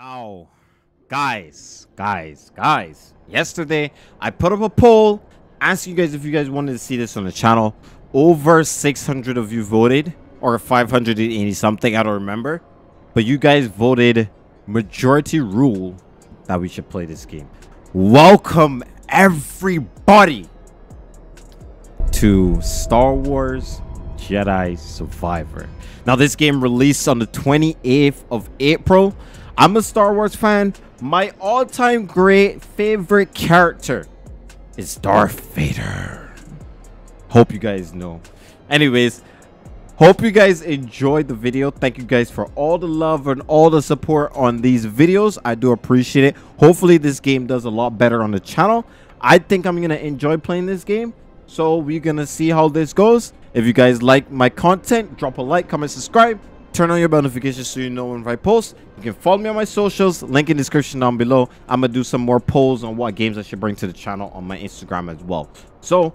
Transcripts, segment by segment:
Now, guys, yesterday I put up a poll asking you guys if you guys wanted to see this on the channel. Over 600 of you voted, or 580 something, I don't remember, but you guys voted majority rule that we should play this game. Welcome everybody to Star Wars Jedi Survivor. Now this game released on the 28th of April. I'm a Star Wars fan. My all-time great favorite character is Darth Vader. Hope you guys know. Anyways, hope you guys enjoyed the video. Thank you guys for all the love and all the support on these videos. I do appreciate it. Hopefully this game does a lot better on the channel. I think I'm gonna enjoy playing this game, so we're gonna see how this goes. If you guys like my content, drop a like, comment, subscribe, turn on your bell notifications so you know when I post. You can follow me on my socials, link in the description down below. I'm gonna do some more polls on what games I should bring to the channel on my Instagram as well. So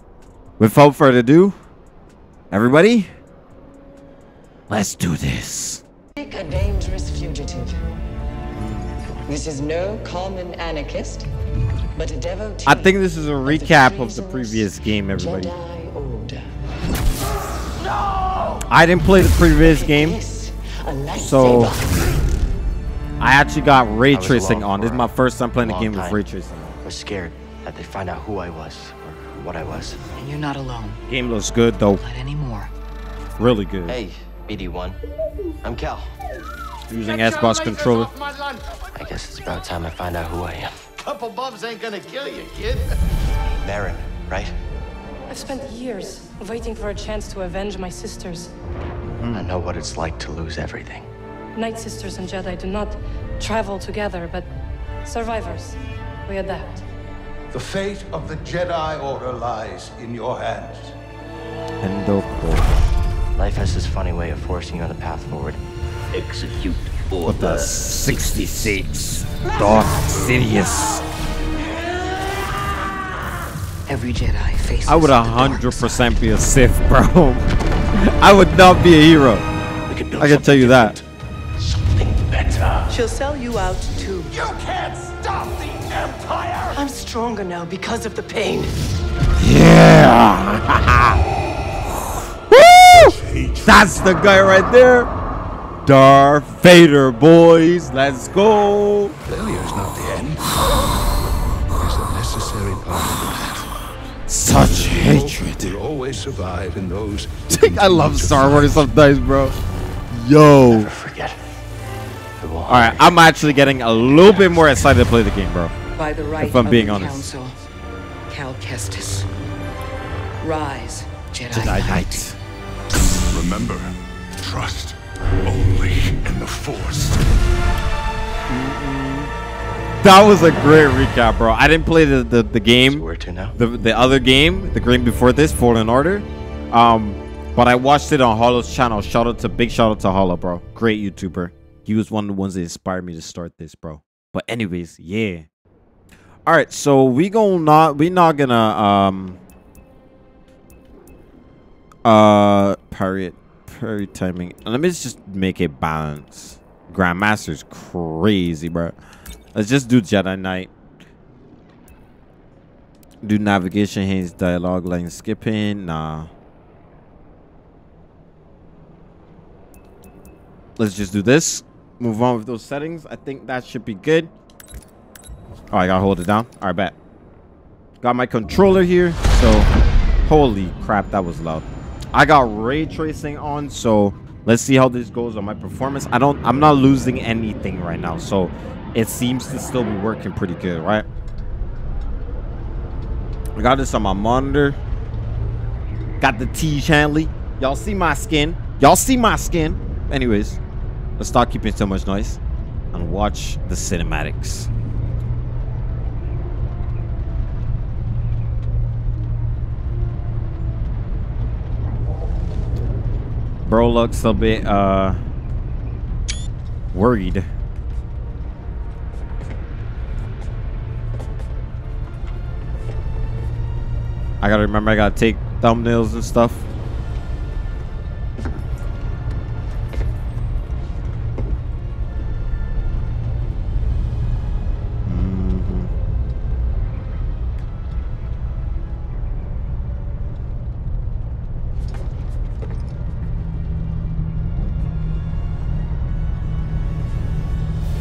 without further ado, everybody, let's do this. Pick a dangerous fugitive. This is no common anarchist, but a devotee. I think this is a recap of the previous game, everybody. I didn't play the previous game, so I actually got ray tracing on. This is my first time playing the game with ray tracing. I was scared that they'd find out who I was or what I was. And you're not alone. Game looks good though. Not anymore. Really good. Hey, BD-1. I'm Cal. Using Xbox controller. I guess it's about time I find out who I am. Couple bumps ain't gonna kill you, kid. Baron, right? I've spent years waiting for a chance to avenge my sisters. I know what it's like to lose everything. Night Sisters and Jedi do not travel together, but survivors, we adapt. The fate of the Jedi Order lies in your hands. Life has this funny way of forcing you on the path forward. Execute Order 66, Darth Sidious. Every Jedi faces. I would 100% be a Sith, bro. I would not be a hero. I can tell you that. Something better. She'll sell you out too. You can't stop the Empire. I'm stronger now because of the pain. Yeah. Woo! That's the guy right there. Darth Vader, boys. Let's go. Failure's not the end. It's a necessary part. Such hatred. We always survive in those. I love Star Wars sometimes, bro. Yo. Never forget. All right, I'm actually getting a little bit more excited to play the game, bro. By the right, if I'm being honest. Council, Cal Kestis. Rise, Jedi Knight. Remember, trust only in the Force. That was a great recap, bro. I didn't play the game, the other game, the game before this, Fallen Order. But I watched it on Holo's channel. Big shout out to Holo, bro. Great YouTuber. He was one of the ones that inspired me to start this, bro. But anyways, yeah. All right, so parry timing. Let me just make it balance. Grandmaster's crazy, bro. Let's just do Jedi Knight. Do navigation, hints, dialogue, line skipping. Nah. Let's just do this. Move on with those settings. I think that should be good. Oh, I gotta hold it down. All right, bet. Got my controller here. So, holy crap, that was loud. I got ray tracing on, so let's see how this goes on my performance. I'm not losing anything right now, so it seems to still be working pretty good, right? I got this on my monitor. Got the Tiege Handley. Y'all see my skin. Anyways, let's stop keeping so much noise and watch the cinematics. Bro looks a bit worried. I gotta remember, I gotta take thumbnails and stuff.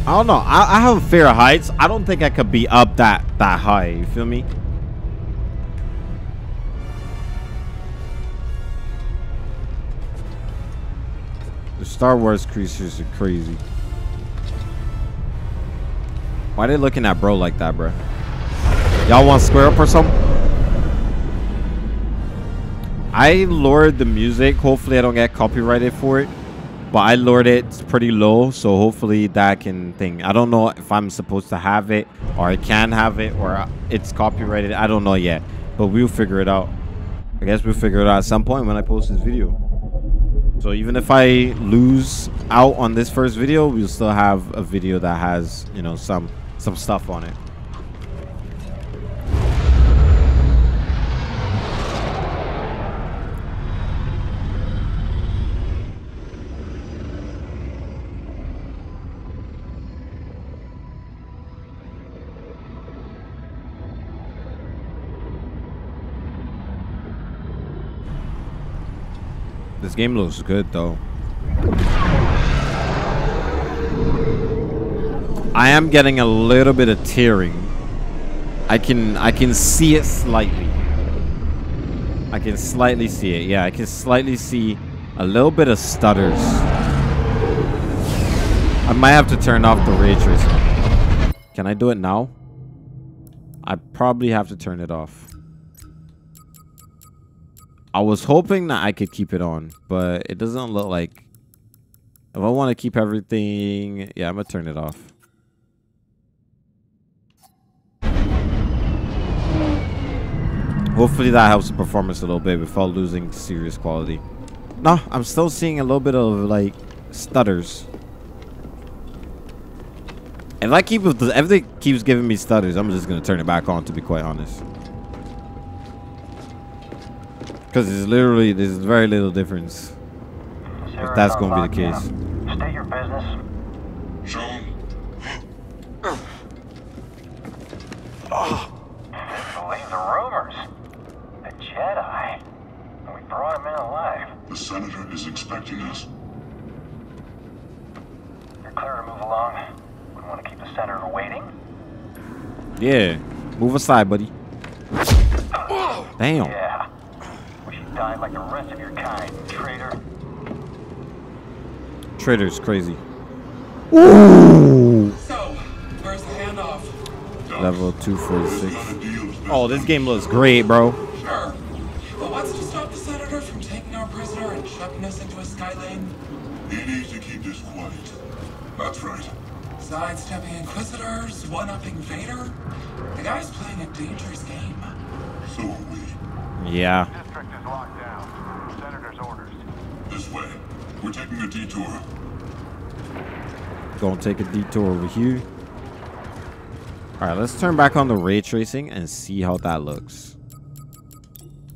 I don't know. I have a fear of heights. I don't think I could be up that high. You feel me? The Star Wars creatures are crazy. Why they looking at bro like that, bro? Y'all want square up or something? I lowered the music. Hopefully, I don't get copyrighted for it. But I lowered it pretty low, so hopefully that can thing. I don't know if I'm supposed to have it, or I can have it, or it's copyrighted. I don't know yet, but we'll figure it out. I guess we'll figure it out at some point when I post this video. So even if I lose out on this first video, we'll still have a video that has, you know, some stuff on it. This game looks good though. I am getting a little bit of tearing. I can see it slightly. I can slightly see it. Yeah, I can slightly see a little bit of stutters. I might have to turn off the ray tracing. Can I do it now? I probably have to turn it off. I was hoping that I could keep it on, but it doesn't look like. If I want to keep everything, yeah, I'm going to turn it off. Hopefully that helps the performance a little bit without losing serious quality. No, I'm still seeing a little bit of like stutters. If it keeps giving me stutters, I'm just going to turn it back on, to be quite honest. Because there's very little difference. Sarah, if that's going to be the case. State your business. Believe the rumors. A Jedi. And we brought him in alive. The Senator is expecting us. You're clear to move along. We want to keep the Senator waiting. Yeah. Move aside, buddy. Damn. Yeah. Died like the rest of your kind, traitor. Traitor's crazy. Ooh. So, where's the handoff? Level 246. Oh, this game looks great, bro. Sure. But what's to stop the Senator from taking our prisoner and chucking us into a skylane? He needs to keep this quiet. That's right. Sidestepping Inquisitors, one-upping Vader. The guy's playing a dangerous game. So are we. Yeah. District is locked down. Senator's orders. This way. We're taking a detour. Gonna take a detour over here. Alright, let's turn back on the ray tracing and see how that looks.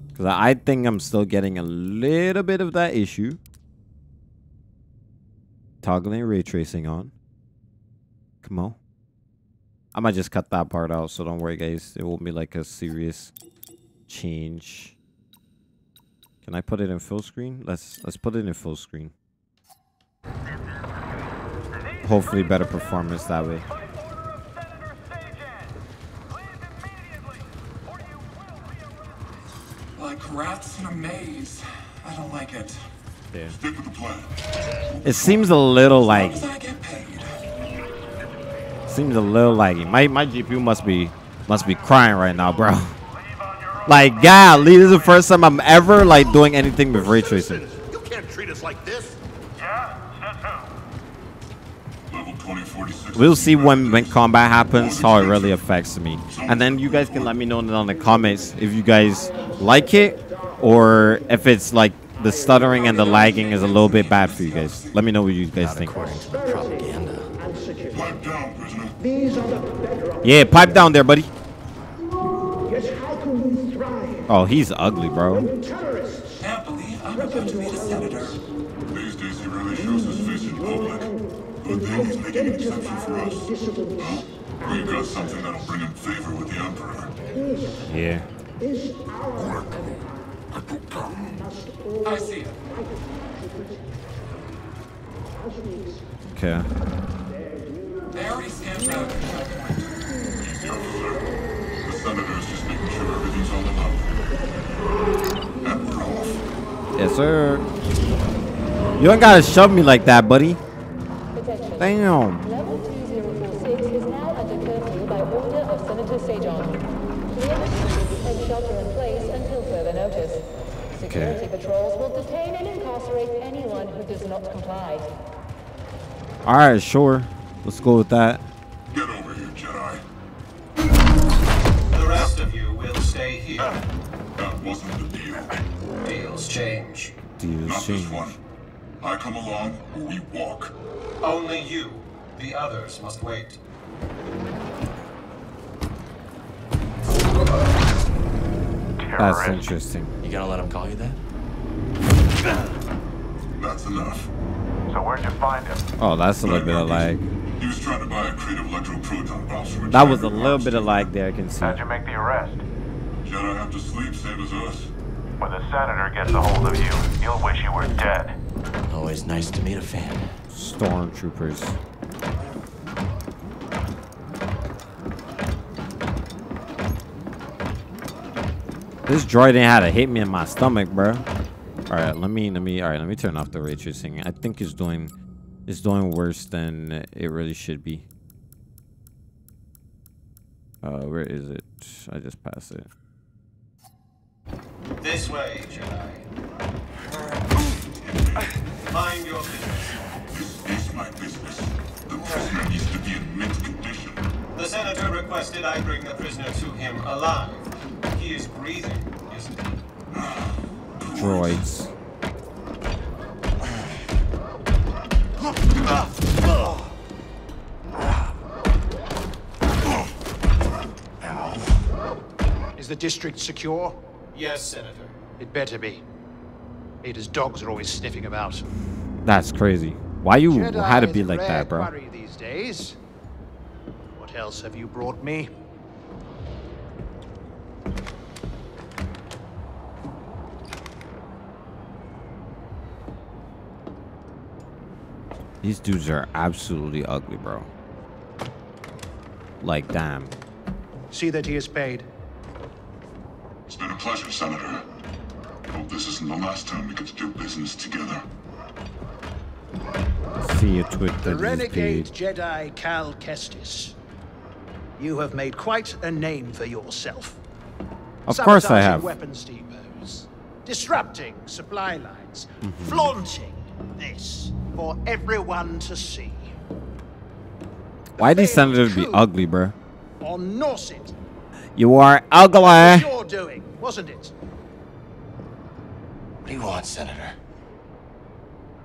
Because I think I'm still getting a little bit of that issue. Toggling ray tracing on. Come on. I might just cut that part out, so don't worry, guys. It won't be like a serious change. Can I put it in full screen? Let's put it in full screen. Hopefully better performance that way. Like rats in a maze. I don't like it. Yeah. Stick with the plan. It seems a little laggy. My GPU must be crying right now, bro. Like, golly, this is the first time I'm ever, like, doing anything with ray tracing. You can't treat us like this. Yeah, level 2046. We'll see when combat happens, how it really affects me. And then you guys can let me know down in the comments if you guys like it or if it's, like, the stuttering and the lagging is a little bit bad for you guys. Let me know what you guys think. Yeah, pipe down there, buddy. Oh, he's ugly, bro. Happily, I'm about to meet a senator. These days he really shows his face in public. But then he's making an exception for us. We've got something that'll bring him favor with the Emperor. Yeah. I see it. Okay. They already stamped out. He's terrible, sir. The Senator's just making sure everything's on the level. And we're off. Yes, sir. You ain't gotta shove me like that, buddy. Damn. Level 2046 is now under curfew by order of Senator Sajon. Clear the streets and shelter in place until further notice. Security patrols will detain and incarcerate anyone who does not comply. All right, sure. Let's go with that. Get over here, Jedi. The rest of you will stay here. That wasn't the deal. Deals change. Deals not change. This one. I come along or we walk. Only you. The others must wait. That's interesting. You gonna let him call you that? That's enough. So where'd you find him? Oh, that's a little bit of lag. He was trying to buy a crate of electroproton bombs from a That was a little bit of lag there, I can see. How'd you make the arrest? Jedi have to sleep, same as us. When the Senator gets a hold of you, you'll wish you were dead. Always nice to meet a fan. Stormtroopers. This droid ain't had to hit me in my stomach, bro. Alright, let me turn off the ray tracing. I think it's doing worse than it really should be. Where is it? I just passed it. This way, Jedi. Mind your business. This is my business. The prisoner needs to be in mint condition. The Senator requested I bring the prisoner to him alive. He is breathing, isn't he? Droids. Is the district secure? Yes, Senator. It better be. Ada's dogs are always sniffing about. That's crazy. Why you had to be like that, bro? These days. What else have you brought me? These dudes are absolutely ugly, bro. Like, damn. See that he is paid. It's been a pleasure, Senator. Hope this isn't the last time we get to do business together. See you, Twitter. The renegade Jedi Cal Kestis. You have made quite a name for yourself. Of course I have. Weapons depots, disrupting supply lines, flaunting this. For everyone to see. Why these senators be ugly, bro? On Norset. You are ugly. What you're doing, wasn't it? What do you want, Senator?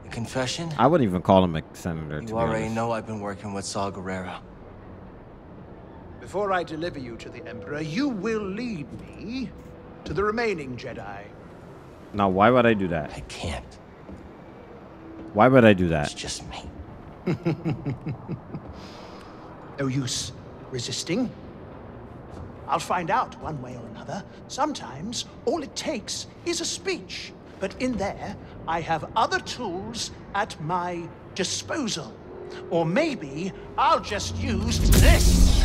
A confession? I wouldn't even call him a senator. You already know I've been working with Saw Gerrera. Before I deliver you to the Emperor, you will lead me to the remaining Jedi. Now, why would I do that? I can't. Why would I do that? It's just me. No use resisting. I'll find out one way or another. Sometimes all it takes is a speech. But in there, I have other tools at my disposal. Or maybe I'll just use this.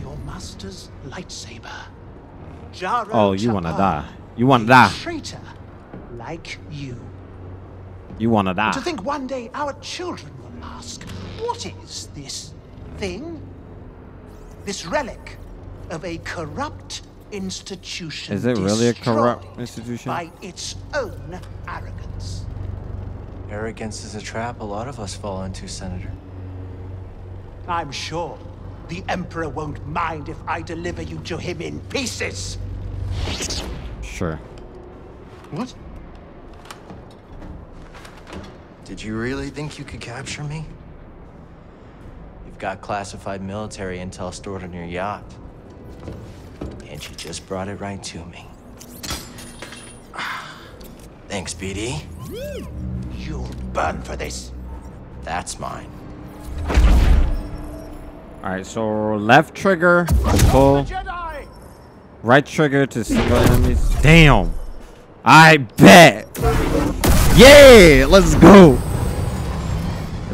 Your master's lightsaber. Jaro you wanna die. You wanna die. Traitor like you. You want to die. To think one day our children will ask, what is this thing? This relic of a corrupt institution. Is it really a corrupt institution? By its own arrogance. Arrogance is a trap a lot of us fall into, Senator. I'm sure the Emperor won't mind if I deliver you to him in pieces. Sure. What? Did you really think you could capture me? You've got classified military intel stored on your yacht. And you just brought it right to me. Thanks, BD. You'll burn for this. That's mine. Alright, so left trigger to pull. Right trigger to single enemies. Damn! I bet! Yeah, let's go.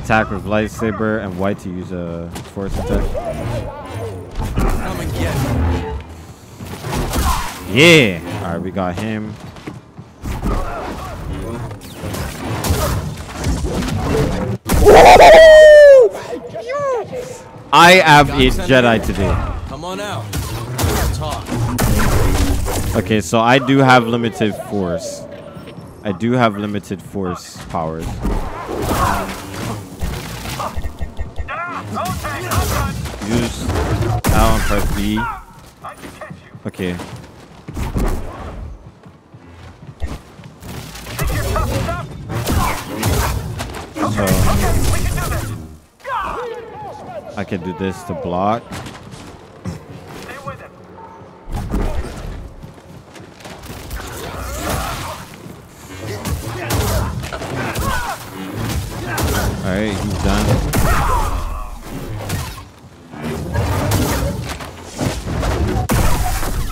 attack with lightsaber and Y to use a force attack. Come and get me. Yeah! Alright, we got him. I am a Jedi today. Come on out. Let's talk. Okay, so I do have limited force. I do have limited force powers. Use L and press B. Okay. So I can do this to block. Alright, he's done.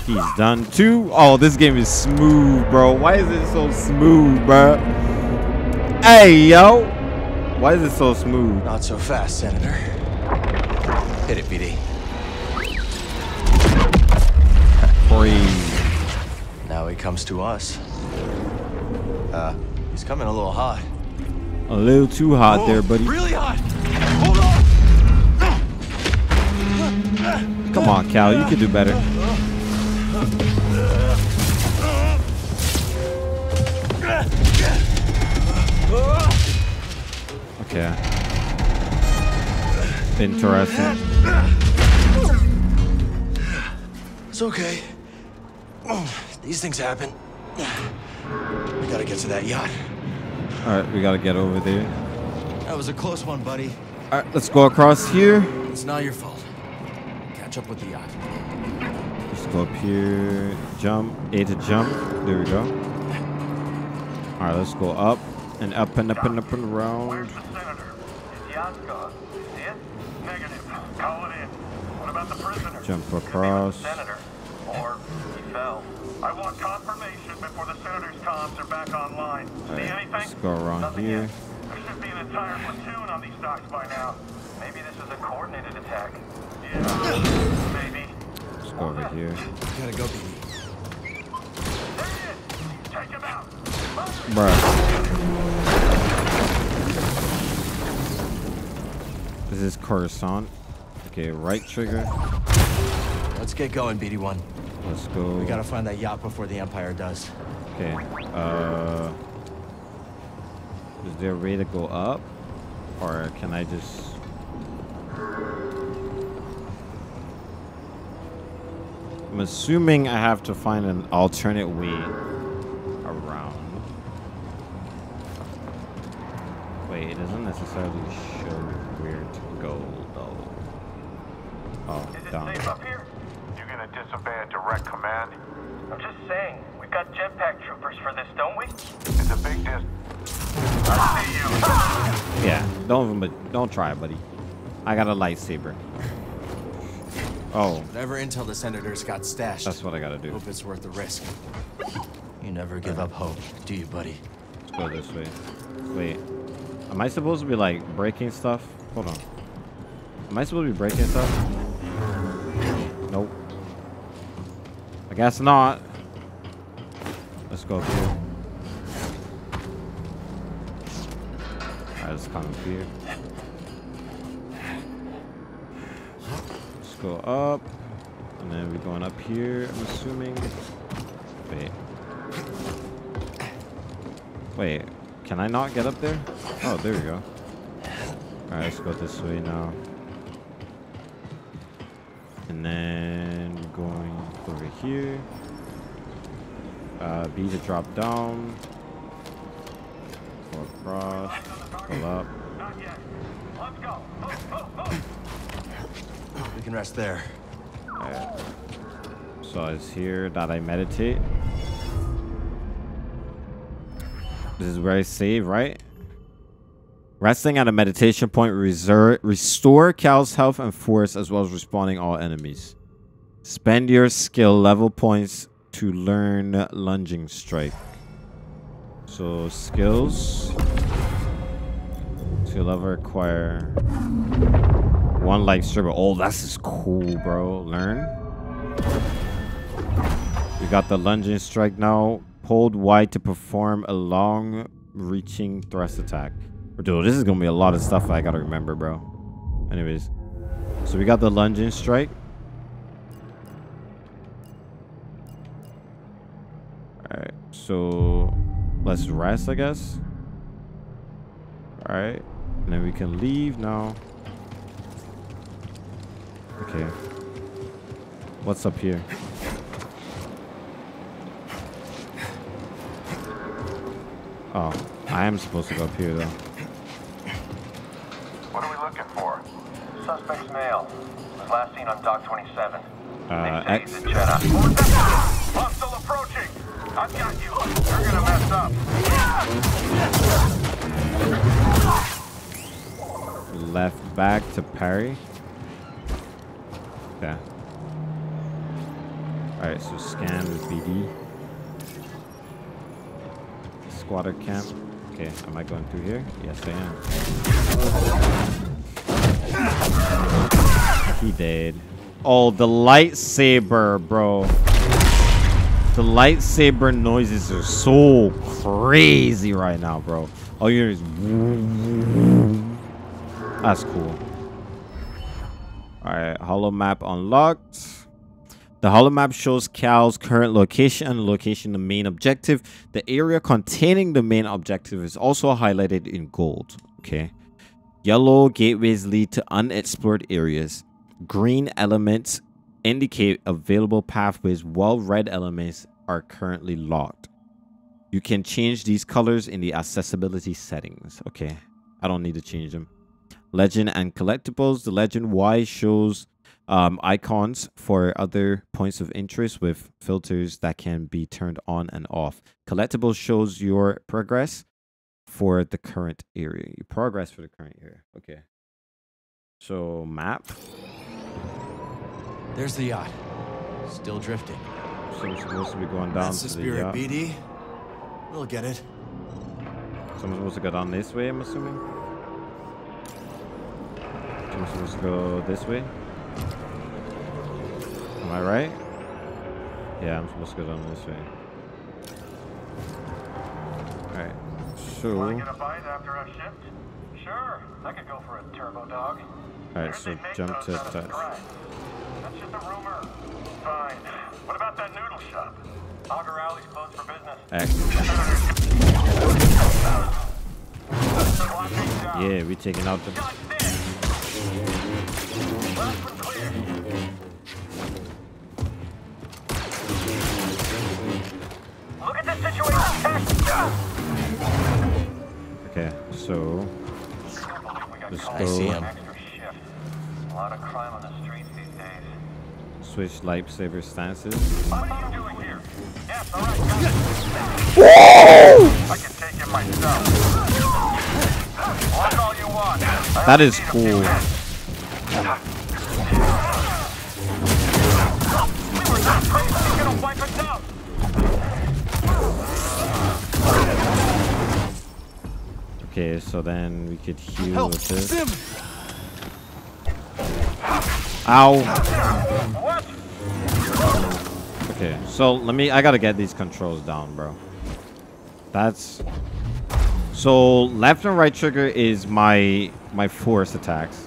He's done too. Oh, this game is smooth, bro. Why is it so smooth, bro? Hey, yo. Why is it so smooth? Not so fast, Senator. Hit it, BD. Free. Now he comes to us. He's coming a little hot. A little too hot there, buddy. Really hot. Hold on. Come on, Cal. You can do better. Okay. Interesting. It's okay. These things happen. We gotta get to that yacht. All right, we gotta get over there. That was a close one, buddy. All right, let's go across here. It's not your fault. Catch up with the yacht. Let's go up here. Jump. A to jump. There we go. All right, let's go up and up and up and up and around. Where's the senator? His yacht's gone. You see it? Negative. Call it in. What about the prisoner? Jump across. Senator, or he fell. I want confirmation before the senator's comms are back online. All right, see anything? Let's go around. Nothing here. Yet. There should be an entire platoon on these docks by now. Maybe this is a coordinated attack. Yeah, maybe. Let's go over here. You gotta go, baby. There he is. Take him out. Bruh. This is Coruscant. Okay, right trigger. Let's get going, BD-1. Let's go. We gotta find that yacht before the Empire does. Okay. Is there a way to go up? Or can I just... I'm assuming I have to find an alternate way around. Wait, it doesn't necessarily show where to go, though. Oh, down. Disobey direct command. I'm just saying, we've got jetpack troopers for this, don't we? It's a big distance. I see you. Yeah, don't try, buddy. I got a lightsaber. Oh. Whatever intel the senator's got stashed. That's what I gotta do. Hope it's worth the risk. You never give up hope, do you, buddy? Let's go this way. Wait, am I supposed to be like breaking stuff? Hold on. Am I supposed to be breaking stuff? Nope. I guess not. Let's go up here. Alright, let's come up here. Let's go up. And then we're going up here, I'm assuming. Wait. Wait, can I not get up there? Oh, there we go. Alright, let's go this way now. And then we're going over here. B to drop down. Go across. Pull up. Not yet. Let's go. We can rest there. Alright. So it's here that I meditate. This is where I save, right? Resting at a meditation point, restore Cal's health and force, as well as respawning all enemies. Spend your skill level points to learn lunging strike. So skills. You'll ever acquire one life server. Oh, this is cool, bro. Learn. We got the lunging strike now. Pulled wide to perform a long-reaching thrust attack. Dude, this is gonna be a lot of stuff I gotta remember, bro. Anyways, so we got the lunging strike. All right, so let's rest, I guess. All right, and then we can leave now. Okay. What's up here? Oh, I am supposed to go up here, though. What are we looking for? Suspect's male. Was last seen on Dock 27. X. He's a Jedi. Hostile approaching. I've got you. You're gonna mess up. Left back to parry. Okay. Alright, so scan with BD. Squatter camp. Okay, am I going through here? Yes, I am. He dead. Oh, the lightsaber, bro. The lightsaber noises are so crazy right now, bro. All you hear is... That's cool. Alright, holo map unlocked. The holo map shows Cal's current location and location the main objective. The area containing the main objective is also highlighted in gold. Okay. Yellow gateways lead to unexplored areas. Green elements indicate available pathways, while red elements are currently locked. You can change these colors in the accessibility settings. Okay, I don't need to change them. Legend and collectibles. The legend Y shows icons for other points of interest with filters that can be turned on and off. Collectibles shows your progress for the current area. Your progress for the current area. Okay. So map. There's the yacht. Still drifting. So I'm supposed to be going down. That's to the spirit, yacht. BD. We'll get it. So I'm supposed to go down this way, I'm assuming. So I'm supposed to go this way. Am I right? Yeah, I'm supposed to go down this way. Alright. So wanna get a bite after I've shipped? Sure, I could go for a turbo dog. Alright, so jump to touch. That's just a rumor. Fine. What about that noodle shop? Augur Alley's closed for business. Yeah, we're taking out the... Look at the situation. Okay, so... I see him. A lot of crime on the streets these days. Switch lightsaber stances. What are you doing here? Yes, all right, guys. I can take it myself. Walk all you want. That is cool. We were not crazy. You're gonna wipe us out. Okay, so then we could heal with this. Ow. What? Okay, so I gotta get these controls down, bro. That's... So, left and right trigger is my force attacks.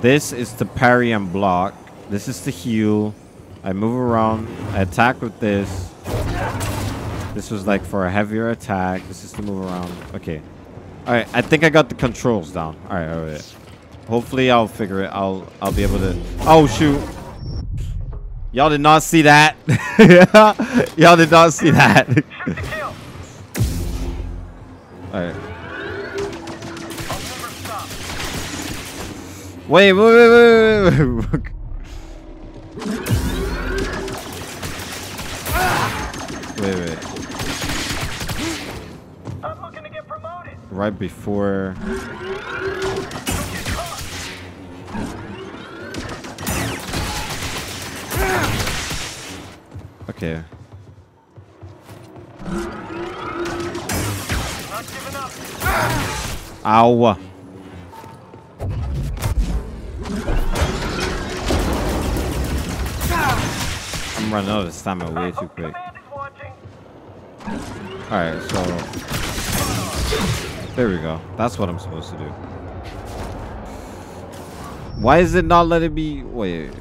This is to parry and block. This is to heal. I move around. I attack with this. This was like for a heavier attack. This is to move around. Okay. Alright, I think I got the controls down. Alright, alright. Hopefully I'll figure it. I'll be able to. Oh shoot! Y'all did not see that. Y'all did not see that. All right. Wait. Wait. I'm looking to get promoted. Right before. Okay. Ow. I'm running out of stamina way too quick. Alright, so... there we go. That's what I'm supposed to do. Why is it not letting me... wait.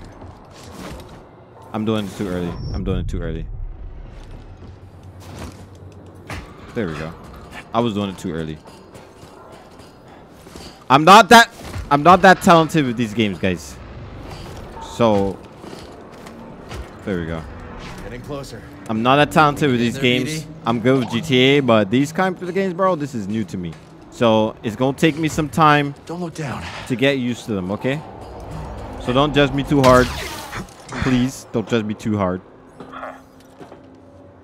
I'm doing it too early. I'm doing it too early. There we go. I was doing it too early. I'm not that talented with these games, guys. So... there we go. Getting closer. I'm not that talented with these games. BD? I'm good with GTA, but these kind of games, bro, this is new to me. So it's gonna take me some time. Don't look down. To get used to them, okay? So don't judge me too hard, please. Don't judge me too hard.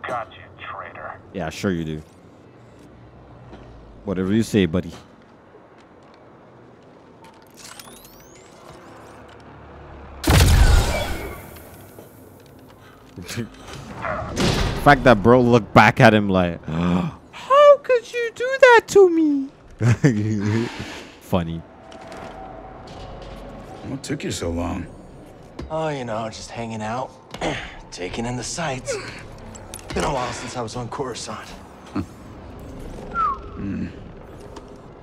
Got you, traitor. Yeah, sure you do. Whatever you say, buddy. The fact that bro looked back at him like, how could you do that to me? Funny. What took you so long? Oh, you know, just hanging out, taking in the sights. Been a while since I was on Coruscant.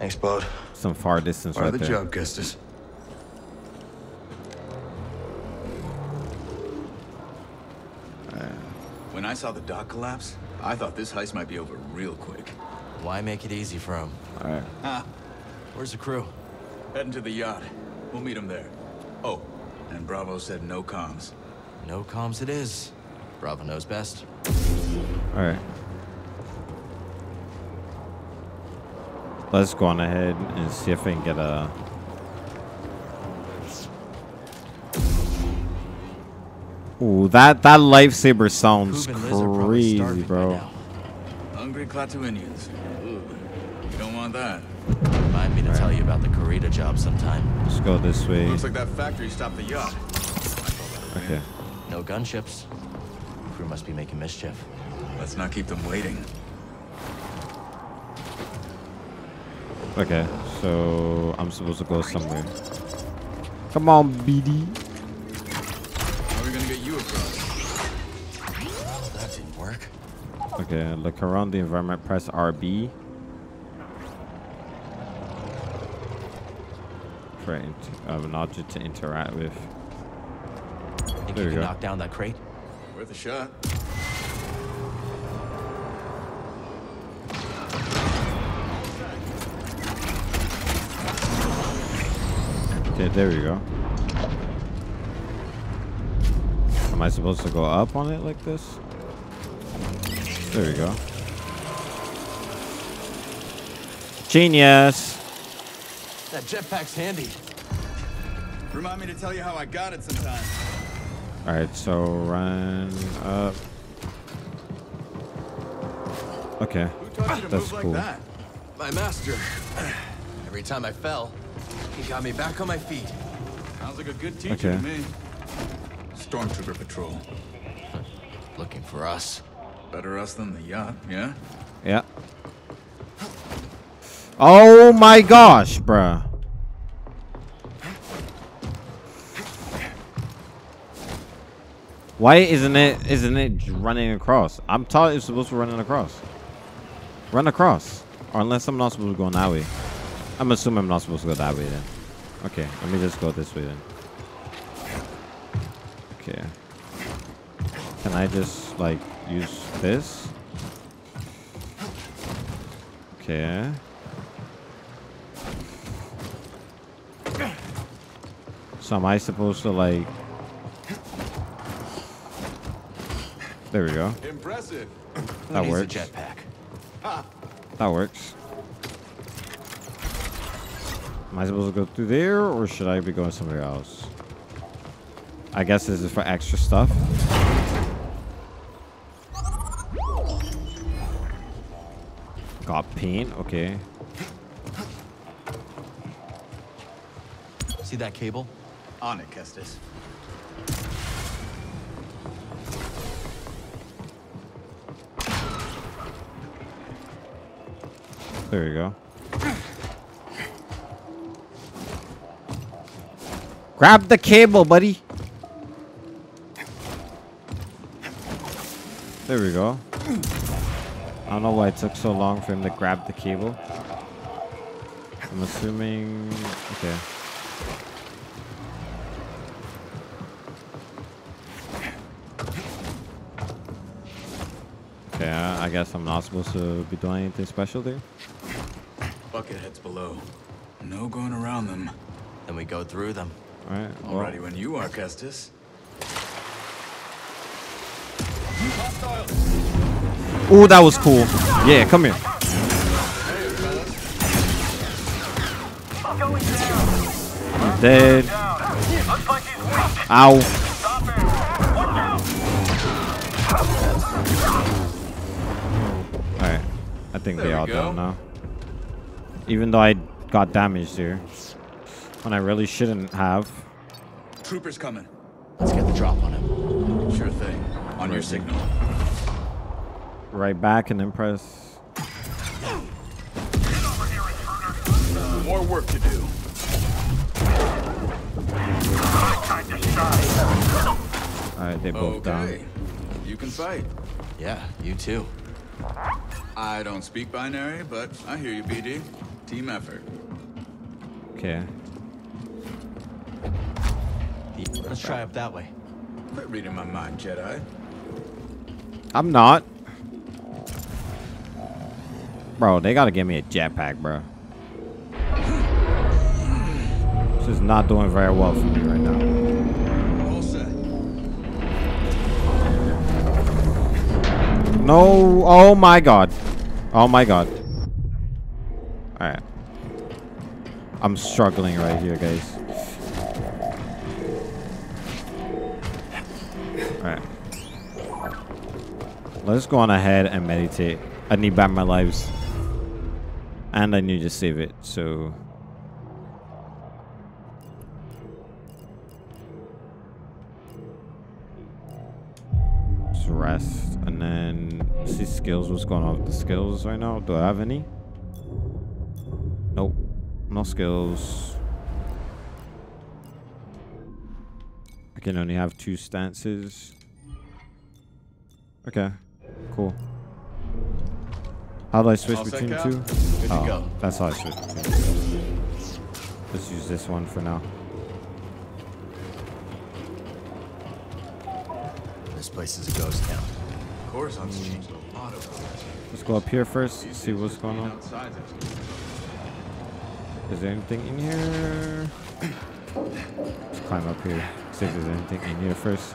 Thanks, bud. Some far distance right there. Part of the job, Kestis. When I saw the dock collapse, I thought this heist might be over real quick. Why make it easy for him? All right. Where's the crew? Heading to the yacht. We'll meet them there. Oh, and Bravo said no comms. No comms it is. Bravo knows best. All right. Let's go on ahead and see if we can get a... ooh, that lightsaber sounds crazy, bro. Hungry Clatuinians. Ooh, you don't want that. Remind me to tell you about the Corita job sometime. Let's go this way. Looks like that factory stopped the yacht. Okay. No gunships. Crew must be making mischief. Let's not keep them waiting. Okay, so I'm supposed to go somewhere. Come on, BD. That didn't work. Okay, look around the environment. Press RB. For an object to interact with. Think you can knock down that crate? Worth a shot. Okay, there we go. Am I supposed to go up on it like this? There we go. Genius. That jetpack's handy. Remind me to tell you how I got it sometime. All right, so run up. Okay, that's cool. My master. Every time I fell, he got me back on my feet. Sounds like a good teacher to me. Stormtrooper patrol. Looking for us. Better us than the yacht, yeah? Yeah. Oh my gosh, bruh. Why isn't it running across? I'm taught it's supposed to run across. Run across. Or unless I'm not supposed to go that way. I'm assuming I'm not supposed to go that way then. Okay, let me just go this way then. Okay. Can I just like use this? Okay. So am I supposed to like... there we go. Impressive. That works. That works. Am I supposed to go through there or should I be going somewhere else? I guess this is for extra stuff. Got paint, okay. See that cable? On it, Kestis. There you go. Grab the cable, buddy. There we go. I don't know why it took so long for him to grab the cable. I'm assuming... Okay. Okay, I guess I'm not supposed to be doing anything special there. Bucket heads below. No going around them. Then we go through them. Alright. Well. Alrighty when you are, Kestis. Oh, that was cool. Yeah, come here. I'm dead. Ow. Alright. I think they all down now. Even though I got damaged here. When I really shouldn't have. Trooper's coming. Let's get the drop on him. Sure thing. On your signal. Right back and then press. More work to do. Alright, they both died. You can fight. Yeah, you too. I don't speak binary, but I hear you, BD. Team effort. Okay. Let's try up that way. Quit reading my mind, Jedi. I'm not. Bro, they gotta give me a jetpack, bro. This is not doing very well for me right now. All set. No, oh my god. Oh my god. Alright. I'm struggling right here, guys. Alright. Let's go on ahead and meditate. I need back my lives. And I need to save it, so... Just rest, and then see skills. What's going on with the skills right now? Do I have any? Nope. No skills. I can only have 2 stances. Okay. Cool. How do I switch between the two? Oh, that's how I switch between the two. Let's use this one for now. This place is a ghost town. Coruscant's changed a lot over the last year. Let's go up here first and see what's going on. Is there anything in here? Let's climb up here. See if there's anything in here first.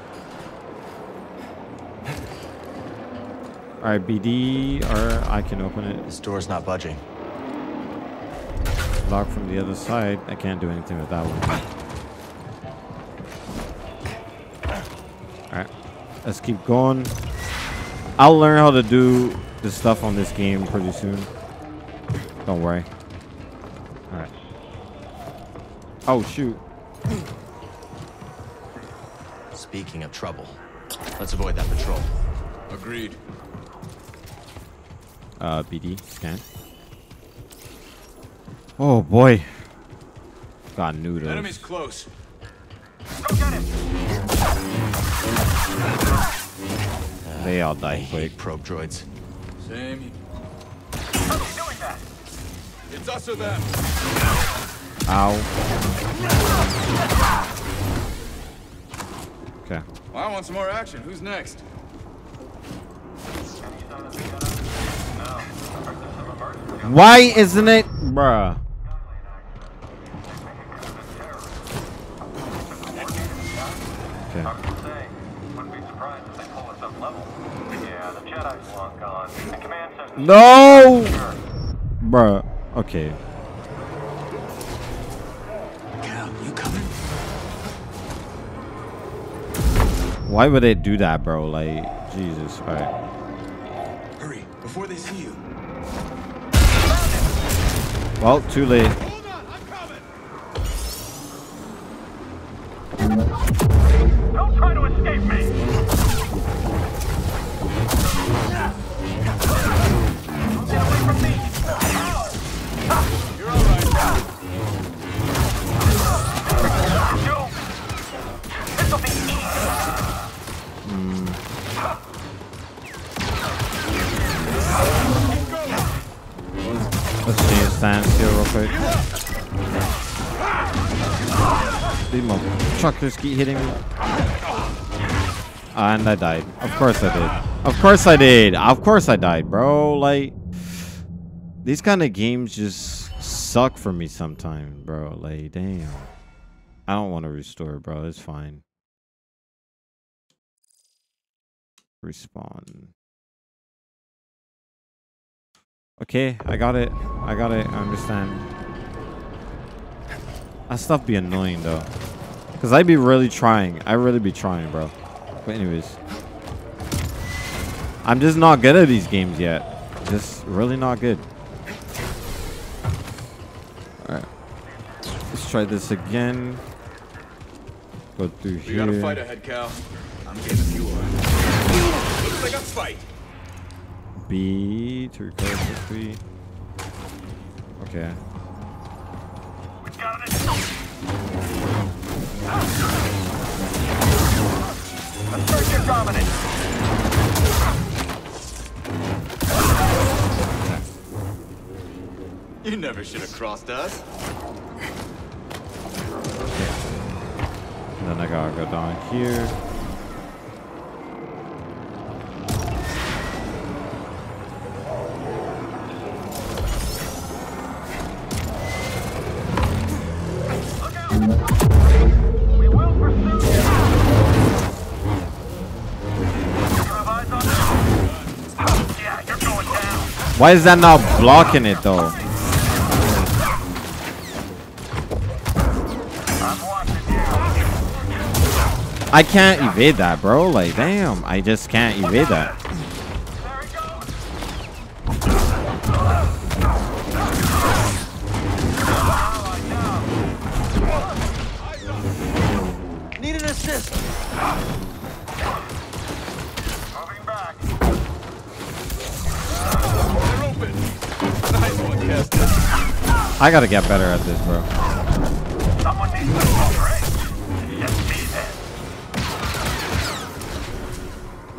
Alright, BD, or I can open it. This door's not budging. Lock from the other side. I can't do anything with that one. Alright, let's keep going. I'll learn how to do the stuff on this game pretty soon. Don't worry. Alright. Oh, shoot. Speaking of trouble, let's avoid that patrol. Agreed. BD scan. Oh boy. Got noodles. Enemy's close. Go get him. They all die quick. Probe droids. Same. How are you doing that? It's us or them. Ow. Okay. Well, I want some more action. Who's next? Why isn't it, bruh? Okay. No, bruh. Okay. Cal, you coming? Why would they do that, bro? Like, Jesus. All right. Hurry before they see you. Well, too late. Hold on, I'm coming. Don't try to escape me. Get away from me. You're all right. the motherfuckers keep hitting me. And I died. Of course I did. Of course I did. Of course I died, bro. Like, these kind of games just suck for me sometimes, bro. Like, damn. I don't want to restore, bro. It's fine. Respawn. Okay, I got it. I got it. I understand. That stuff be annoying, though. Because I be really trying. I really be trying, bro. But anyways. I'm just not good at these games yet. Just really not good. Alright. Let's try this again. Go through here. You got a fight ahead, Cal. I'm getting fuel. Looks like a fight. B to record quickly. Okay. We got it. Assert your dominance. You never should have crossed us. Okay. And then I gotta go down here. Why is that not blocking it though? I can't evade that, bro. Like, damn, I just can't evade that. I gotta get better at this, bro. Someone needs to cooperate. Just be there.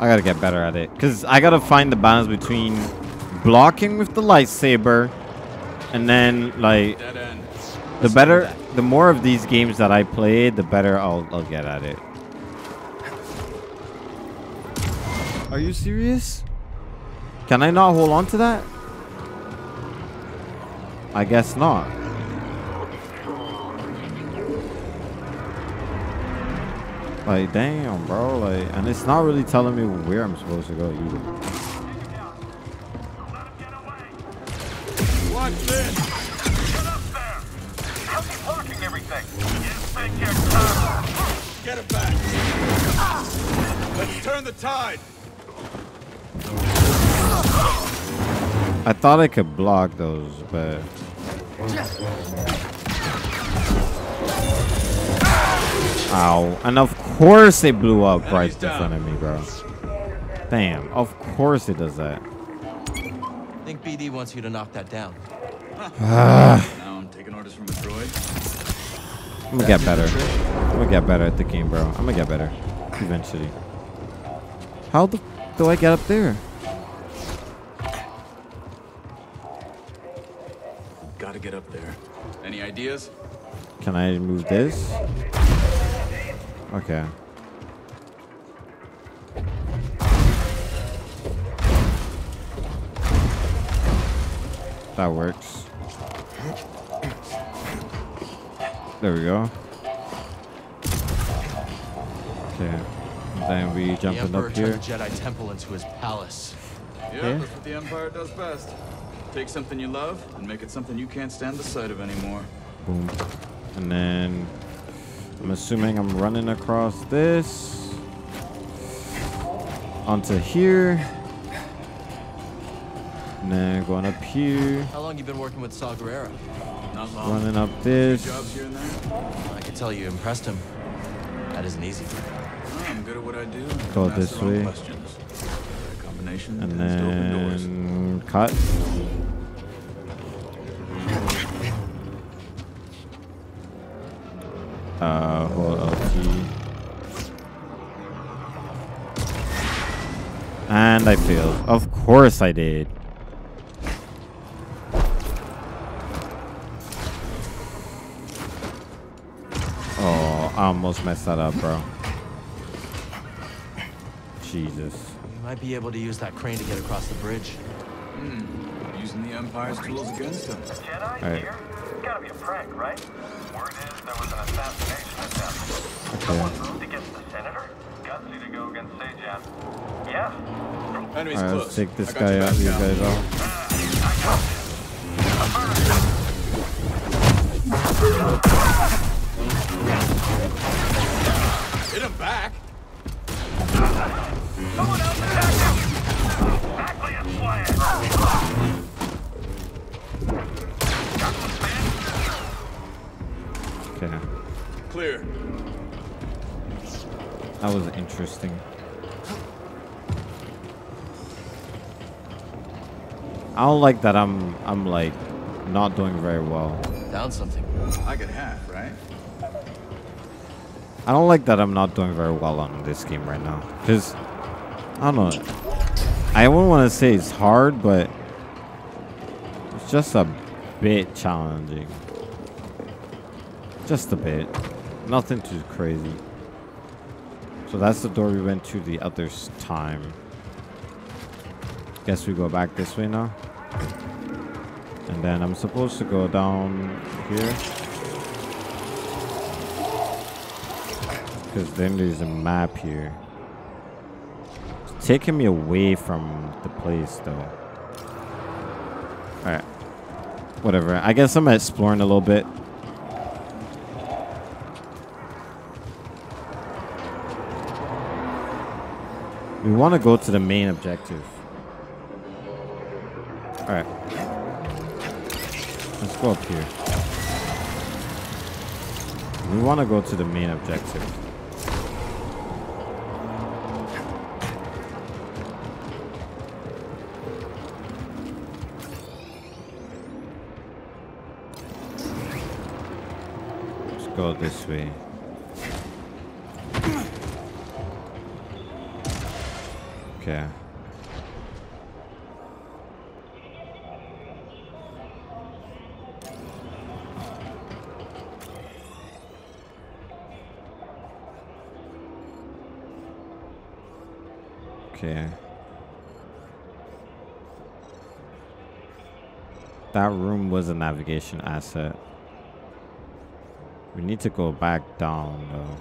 I gotta get better at it. Because I gotta find the balance between blocking with the lightsaber and then, like, the better, the more of these games that I play, the better I'll get at it. Are you serious? Can I not hold on to that? I guess not. Like, damn, bro. Like, and it's not really telling me where I'm supposed to go either. Watch this. Get up there. I'll be blocking everything. Get it back. Let's turn the tide. I thought I could block those, but ow. And of course it blew up right in front of me, bro. Damn, of course it does that. I think BD wants you to knock that down. Now I'm taking orders from a droid. I'm gonna get better. I'm gonna get better at the game, bro. I'm gonna get better eventually. How the f do I get up there? Gotta get up there. Any ideas? Can I move this? Okay. That works. There we go. Okay. Then we jumping up here. The Emperor turned the Jedi Temple into his palace. Yeah, that's what the Empire does best. Take something you love and make it something you can't stand the sight of anymore. Boom. And then I'm assuming I'm running across this onto here. And then going up here. How long you been working with Saw Gerrera? Not long. Running up this. Jobs here and there? I can tell you impressed him. That isn't easy. I'm good at what I do. Go this way. And then cut. Hold LT. And I failed. Of course I did. Oh, I almost messed that up, bro. Jesus. You might be able to use that crane to get across the bridge. Hmm. Using the Empire's tools against them. Jedi here? It's gotta be a prank, right? Word is there was an assassination attempt. Someone moved against the senator? Gutsy to go against Sajan. Yeah? Enemy's close. Let's take this guy out, you guys out. Hit him back. Someone else attacked him! Ackley is flying! Got some fans? Okay. Clear. That was interesting. I don't like that I'm like not doing very well. Down something. I could have, right? I don't like that I'm not doing very well on this game right now. Because I don't know. I wouldn't want to say it's hard, but it's just a bit challenging. Just a bit. Nothing too crazy. So that's the door we went to the other time. Guess we go back this way now. And then I'm supposed to go down here. Because then there's a map here. Taking me away from the place though. Alright. Whatever. I guess I'm exploring a little bit. We want to go to the main objective. Alright. Let's go up here. We want to go to the main objective. Go this way. Okay. Okay. That room was a navigation asset. We need to go back down though.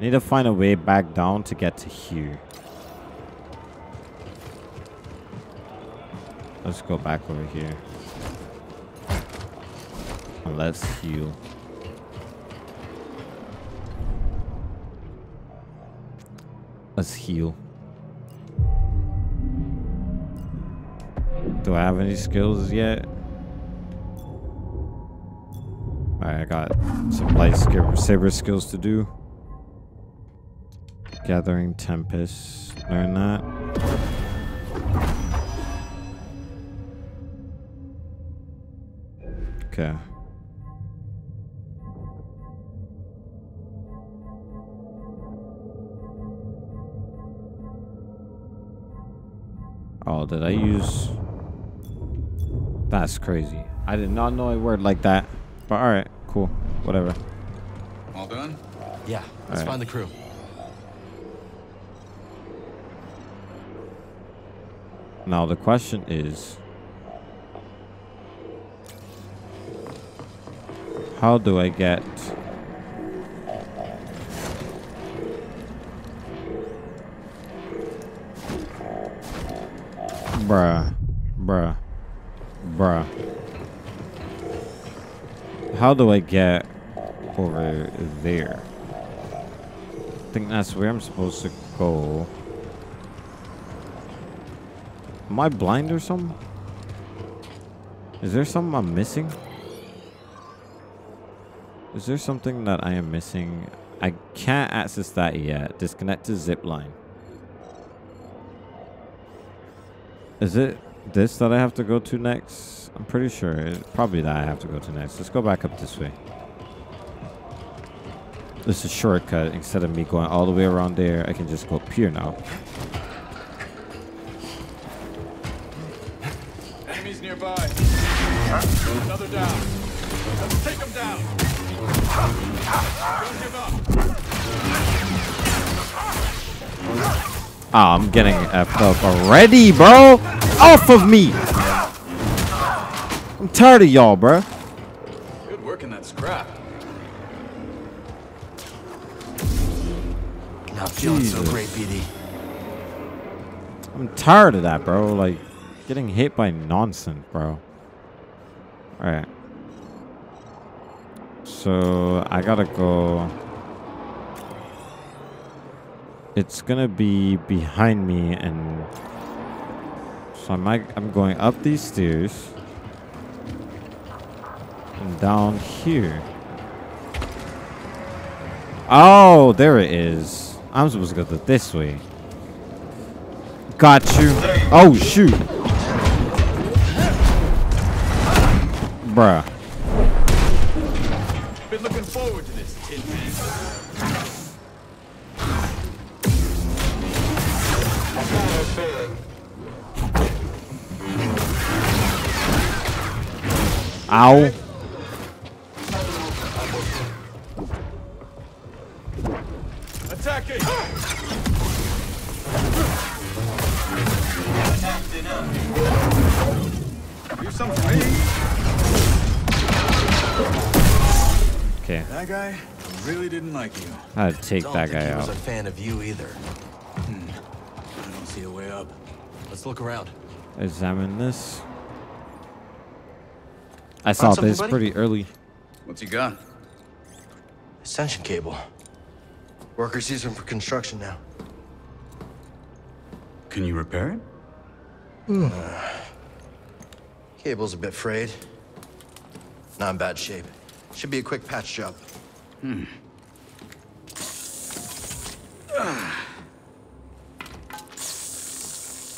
Need to find a way back down to get to here. Let's go back over here. And let's heal. Let's heal. Do I have any skills yet? I got some light saber skills to do. Gathering Tempest. Learn that. Okay. Oh, did I use... That's crazy. I did not know a word like that. But alright. Cool. Whatever. All done? Yeah. Let's find the crew. Now the question is, how do I get? Bruh. How do I get over there? I think that's where I'm supposed to go. Am I blind or something? Is there something I'm missing? Is there something that I am missing? I can't access that yet. Disconnect to zipline. Is it this that I have to go to next? I'm pretty sure it's probably that I have to go to next. Let's go back up this way. This is a shortcut. Instead of me going all the way around there, I can just go up here now. Enemies nearby. Another down. Let's take them down. Oh, I'm getting effed up already, bro. Off of me. I'm tired of y'all, bro. Good work in that scrap. Not feeling so great, BD. I'm tired of that, bro. Like, getting hit by nonsense, bro. Alright. So, I gotta go. It's gonna be behind me, and so I'm going up these stairs and down here. Oh, there it is. I'm supposed to go this way. Got you. Oh shoot, bruh. Been looking forward to this, tin man. Ow. Attack it. Do some fighting. Okay. That guy really didn't like you. I'd take that guy out. I wasn't a fan of you either. See a way up. Let's look around. Examine this. I saw this pretty early. What's he got? Ascension cable. Workers use them for construction now. Can you repair it? Cable's a bit frayed. Not in bad shape. Should be a quick patch job.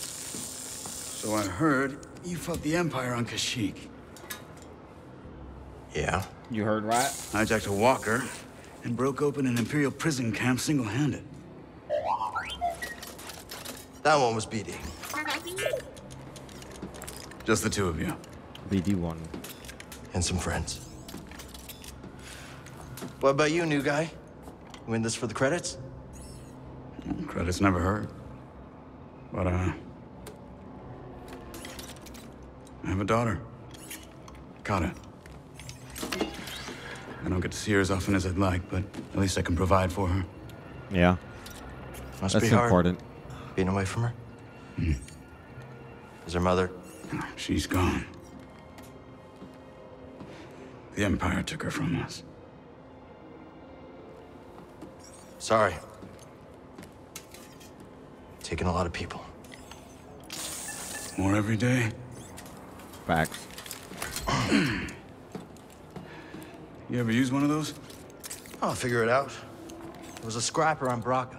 So I heard you fought the Empire on Kashyyyk. Yeah. You heard right? Hijacked a walker and broke open an Imperial prison camp single-handed. That one was BD. Just the two of you. BD-1. And some friends. What about you, new guy? You in this for the credits? Well, credits never hurt. But, I have a daughter. Kata. I don't get to see her as often as I'd like, but at least I can provide for her. Yeah. Must be hard. Important. Being away from her? Is her mother? She's gone. The Empire took her from us. Sorry. Taking a lot of people. More every day. Facts. You ever use one of those? I'll figure it out. It was a scrapper on Braca.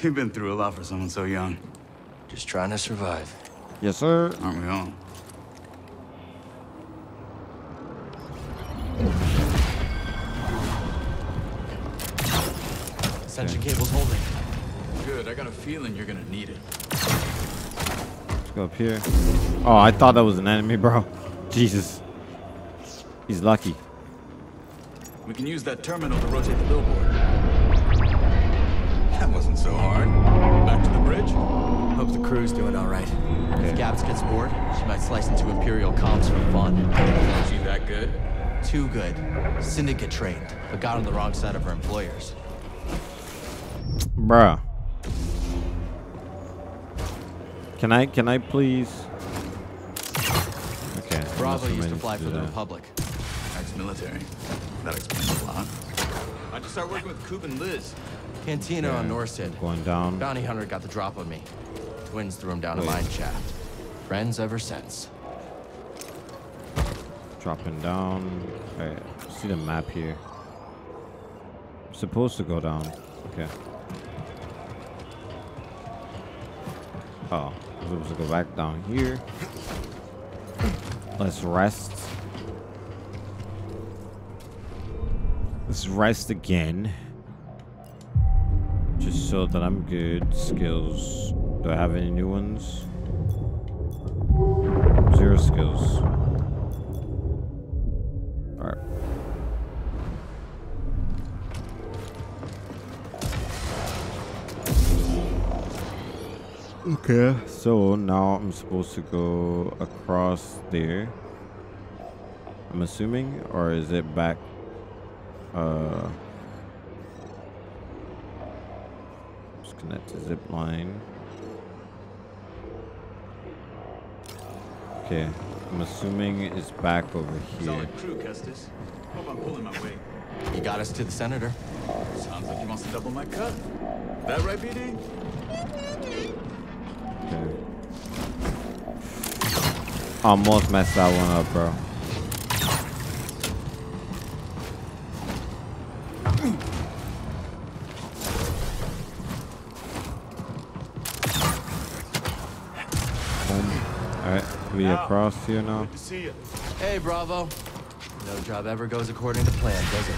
You've been through a lot for someone so young. Just trying to survive. Yes, sir. Aren't we all? Ascension cable's holding. Good. I got a feeling you're gonna need it. Go up here. Oh, I thought that was an enemy, bro. Jesus. He's lucky. We can use that terminal to rotate the billboard. That wasn't so hard. Back to the bridge. Hope the crew's doing all right. Okay. If Gabs gets bored, she might slice into Imperial comms for fun. Is she that good? Too good. Syndicate trained, but got on the wrong side of her employers. Bruh. Can I please? Okay. Bravo used to fly for the Republic. Ex-military. That explains a lot. I just started working with Coop and Liz. Cantina on Norsid. Going down. Bounty Hunter got the drop on me. Twins threw him down a mine shaft. Friends ever since. Dropping down. Alright, see the map here. I'm supposed to go down. Okay. Oh. I'm supposed to go back down here. Let's rest. Let's rest again. Just so that I'm good. Skills. Do I have any new ones? 0 skills. Alright. Okay, so now I'm supposed to go across there, I'm assuming, or is it back? Just connect the zip line. Okay, I'm assuming it's back over here. Solid crew, Kestis. Hope I'm pulling my weight. You got us to the senator. Sounds like he wants to double my cut. That right, BD? Almost messed that one up, bro. Alright, we across here now. Good to see you. Hey, Bravo. No job ever goes according to plan, does it?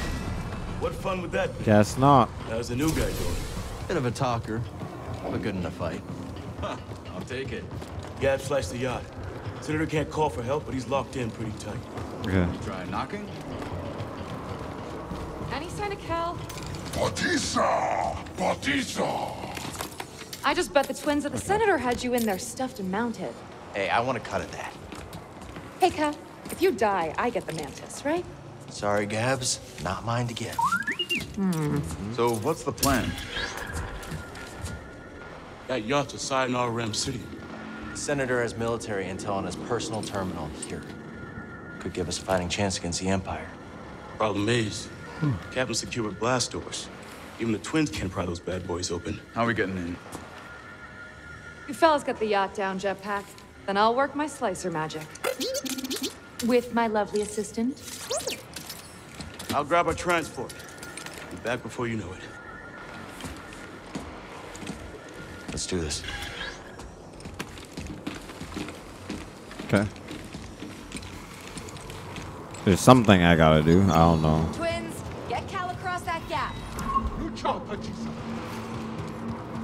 What fun would that be? Guess not. How's the new guy doing? Bit of a talker, but good in a fight. Huh, I'll take it. Gad flashed the yacht. Senator can't call for help, but he's locked in pretty tight. Yeah. Try knocking? Any sign of Cal? Batissa! Batissa! I just bet the twins at the senator had you in there stuffed and mounted. Hey, I want a cut of that. Hey, Cal, if you die, I get the mantis, right? Sorry, Gabs. Not mine to get. So, what's the plan? That yacht's aside in our Ram City. Senator has military intel on his personal terminal here. Could give us a fighting chance against the Empire. Problem is, Captain secure with blast doors. Even the twins can't pry those bad boys open. How are we getting in? You fellas got the yacht down, Jetpack. Then I'll work my slicer magic. With my lovely assistant. I'll grab our transport. Be back before you know it. Let's do this. Okay. There's something I gotta do. I don't know. Twins, get Cal across that gap. You chompa chisa.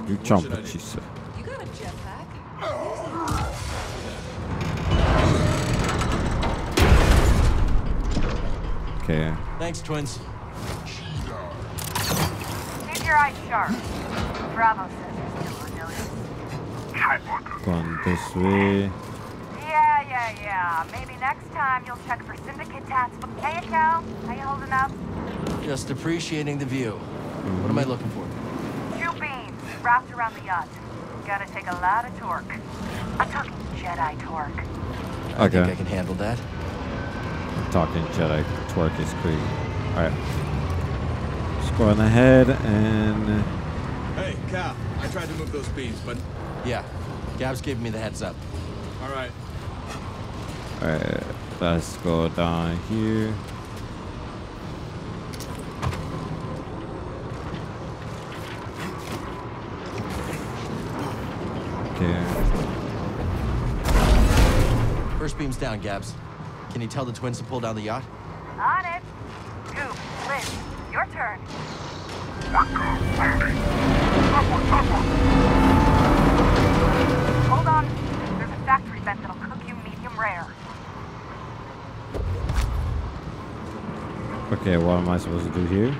You chompa chisa. You got a jetpack. Okay. Thanks, twins. Keep your eyes sharp. Bravo, sisters. Going this way. Yeah. Maybe next time you'll check for syndicate tats. Hey, Cal, how you holding up? Just appreciating the view. What am I looking for? 2 beams wrapped around the yacht. Gotta take a lot of torque. I'm talking Jedi torque. Okay. I think I can handle that. I'm talking Jedi torque is crazy. All right. Just going ahead and. Hey, Cal. I tried to move those beams, but yeah, Gab's giving me the heads up. All right. Alright, let's go down here. Okay. First beam's down, Gabs. Can you tell the twins to pull down the yacht? On it. Goop, Liz, your turn. Hold on. There's a factory vent that'll cook you medium rare. Okay, what am I supposed to do here?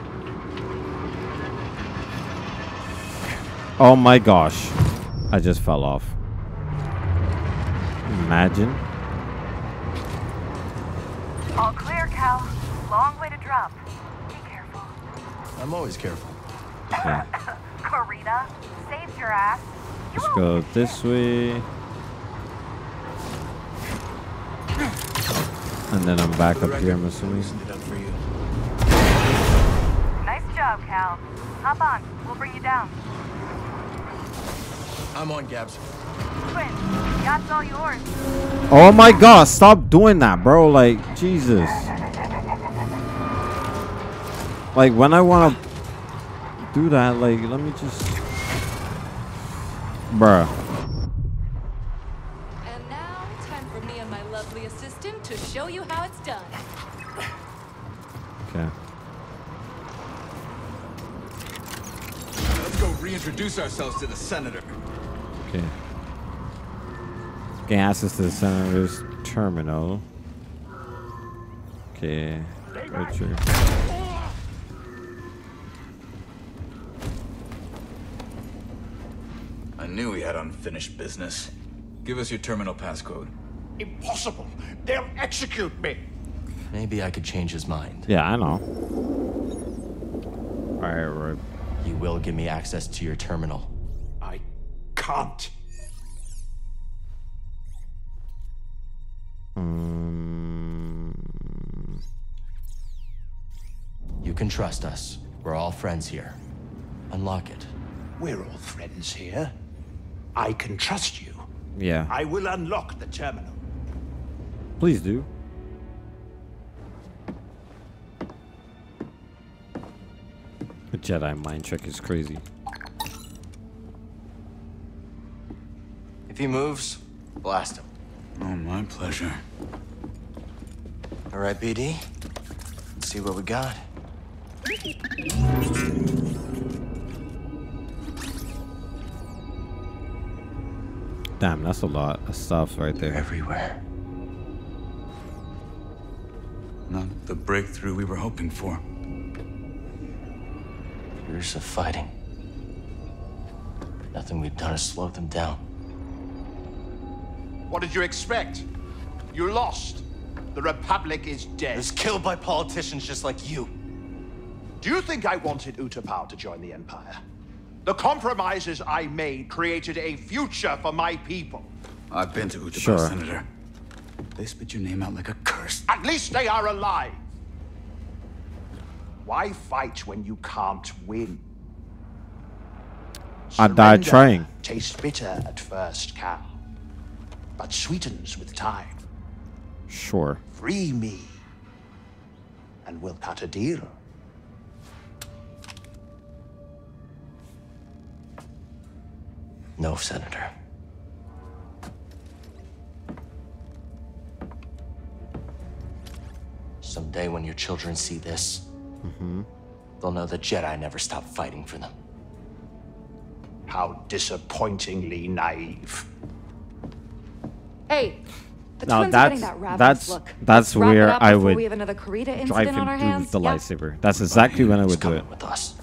Oh my gosh. I just fell off. Imagine. All clear, Cal. Long way to drop. Be careful. I'm always careful. Okay. Corita, saved your ass. Let's go this way. And then I'm back up here, I'm assuming. Nice job, Cal. Hop on. We'll bring you down. I'm on, Gabs. Twin, yacht's all yours. Oh my God! Stop doing that, bro. Like Jesus. Like when I want to do that, like let me just, bruh. And now, time for me and my lovely assistant to show you how it's done. Okay. Reintroduce ourselves to the senator. Okay. Gain access to the senator's terminal. Okay. Richard. I knew we had unfinished business. Give us your terminal passcode. Impossible! They'll execute me! Maybe I could change his mind. Yeah, I know. All right, right. You will give me access to your terminal. I can't. You can trust us. We're all friends here. Unlock it. We're all friends here. I can trust you. Yeah. I will unlock the terminal. Please do. The Jedi mind trick is crazy. If he moves, blast him. Oh, my pleasure. All right, BD. Let's see what we got. Damn, that's a lot of stuff right there. Everywhere. Not the breakthrough we were hoping for. Years of fighting. Nothing we've done has slowed them down. What did you expect? You lost. The Republic is dead. It was killed by politicians just like you. Do you think I wanted Utapau to join the Empire? The compromises I made created a future for my people. I've been to Utapau, sure. Senator. They spit your name out like a curse. At least they are alive. Why fight when you can't win? Surrender. I died trying. Tastes bitter at first, Cal, but sweetens with time. Sure. Free me, and we'll cut a deal. No, Senator. Someday when your children see this, they'll know the Jedi never stopped fighting for them. How disappointingly naive. Hey, the twins are getting that ravenous look. That's where I would drive him through the lightsaber. That's exactly when I would do it. With us.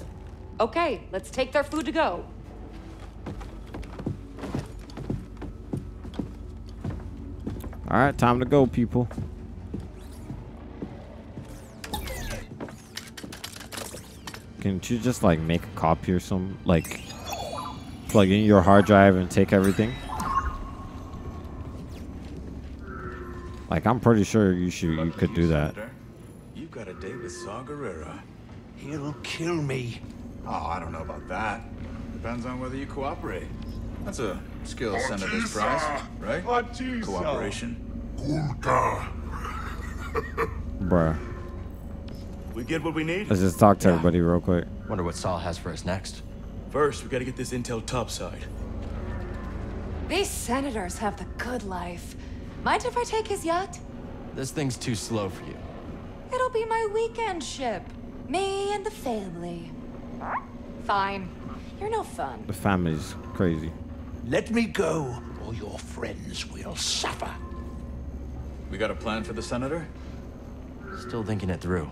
Okay, let's take their food to go. All right, time to go, people. Can't you just like make a copy or some like plug in your hard drive and take everything? Like I'm pretty sure you could do that. You got a date with Saw Gerrera. He'll kill me. Oh, I don't know about that. Depends on whether you cooperate. That's a skill Senator's prize, right? Cooperation. Bruh. We get what we need? Let's just talk to everybody real quick. Wonder what Saul has for us next. First, we gotta get this intel topside. These senators have the good life. Mind if I take his yacht? This thing's too slow for you. It'll be my weekend ship. Me and the family. Fine. You're no fun. The family's crazy. Let me go, or your friends will suffer. We got a plan for the senator? Still thinking it through.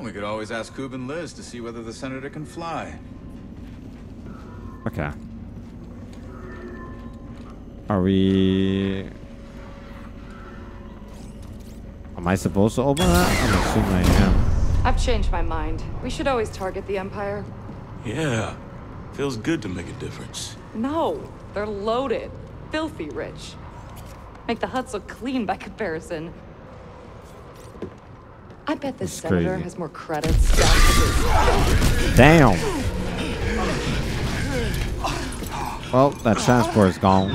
We could always ask Coob and Liz to see whether the senator can fly. Okay. Are we... Am I supposed to open that? I'm assuming I am. I've changed my mind. We should always target the Empire. Yeah. Feels good to make a difference. No. They're loaded. Filthy rich. Make the huts look clean by comparison. I bet this senator has more credits. Damn. Well, that transport is gone.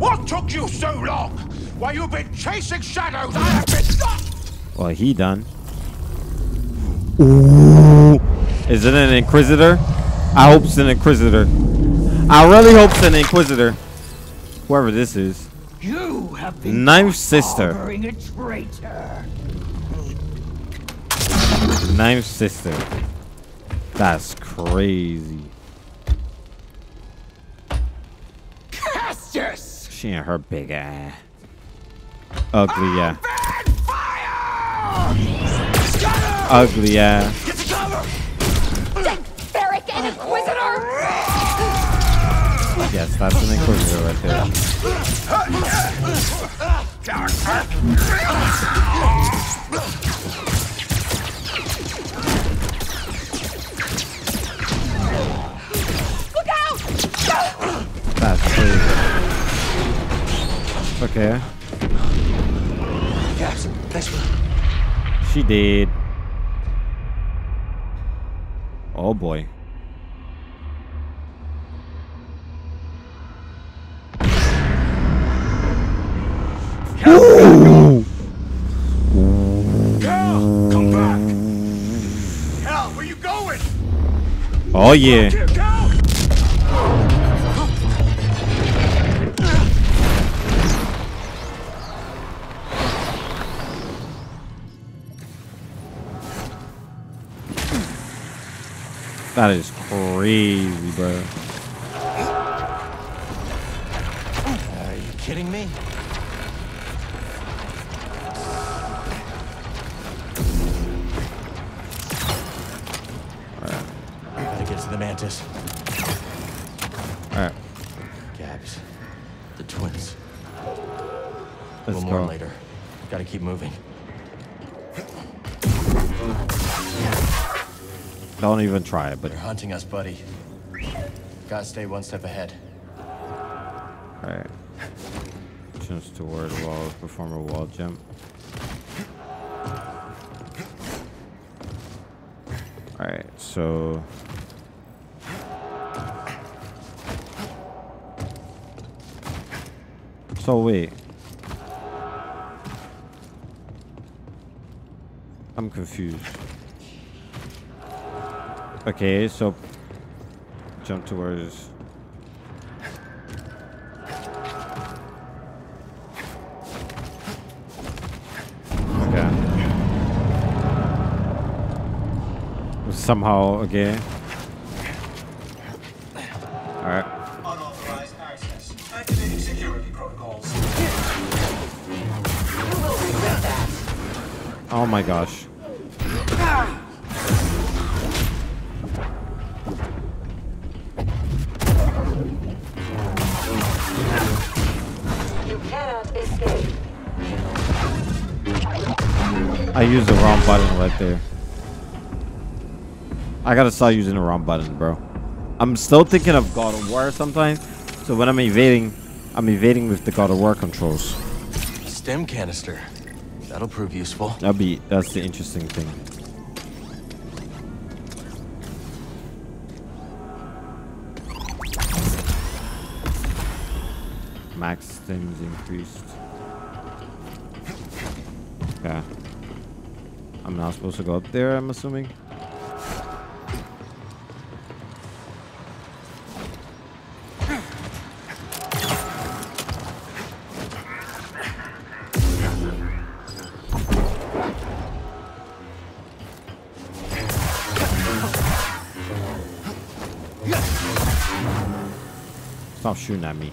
What took you so long? Why, you've been chasing shadows. I have been. Well, he done. Ooh. Is it an Inquisitor? I hope it's an Inquisitor. I really hope it's an Inquisitor. Whoever this is. You have been Ninth Sister. A traitor. Ninth Sister. That's crazy. Kestis. She and her big ass. Ugly, yeah. Ugly ass. Get to cover! Ferric and Inquisitor! Yes, that's an Inquisitor right there. Look out! That's crazy. Okay. Yes, that's what... She did. Oh boy. Cal, come back. Cal, where you going? Oh yeah. That is crazy, bro. Are you kidding me? Alright. Gotta get to the Mantis. Alright. Gabs. The twins. Let's go. More later. Gotta keep moving. Don't even try it, but they're hunting us, buddy. Gotta stay one step ahead. Alright. Jumps toward a wall, perform a wall jump. Alright, so wait. I'm confused. Okay, so jump towards. Okay. Somehow, okay. Alright. Unauthorized access. Activating security protocols. Oh my gosh. I used the wrong button right there. I gotta start using the wrong button, bro. I'm still thinking of God of War sometimes. So when I'm evading with the God of War controls. Stem canister. That'll prove useful. That's the interesting thing. Max stems increased. Yeah. I'm not supposed to go up there, I'm assuming. Stop shooting at me.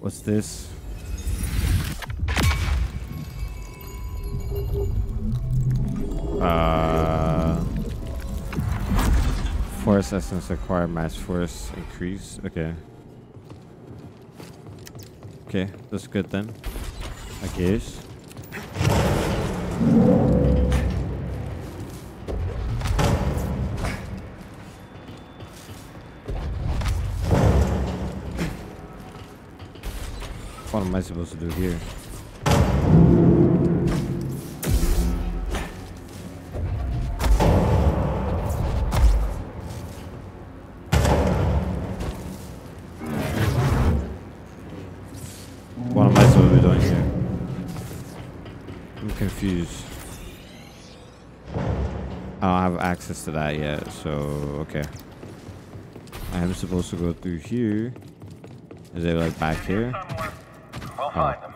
What's this? Force essence acquired, mass force increase. Okay. Okay, that's good then, I guess. What am I supposed to do here? Confused. I don't have access to that yet, so okay. I am supposed to go through here. Is it like back here? We'll find them.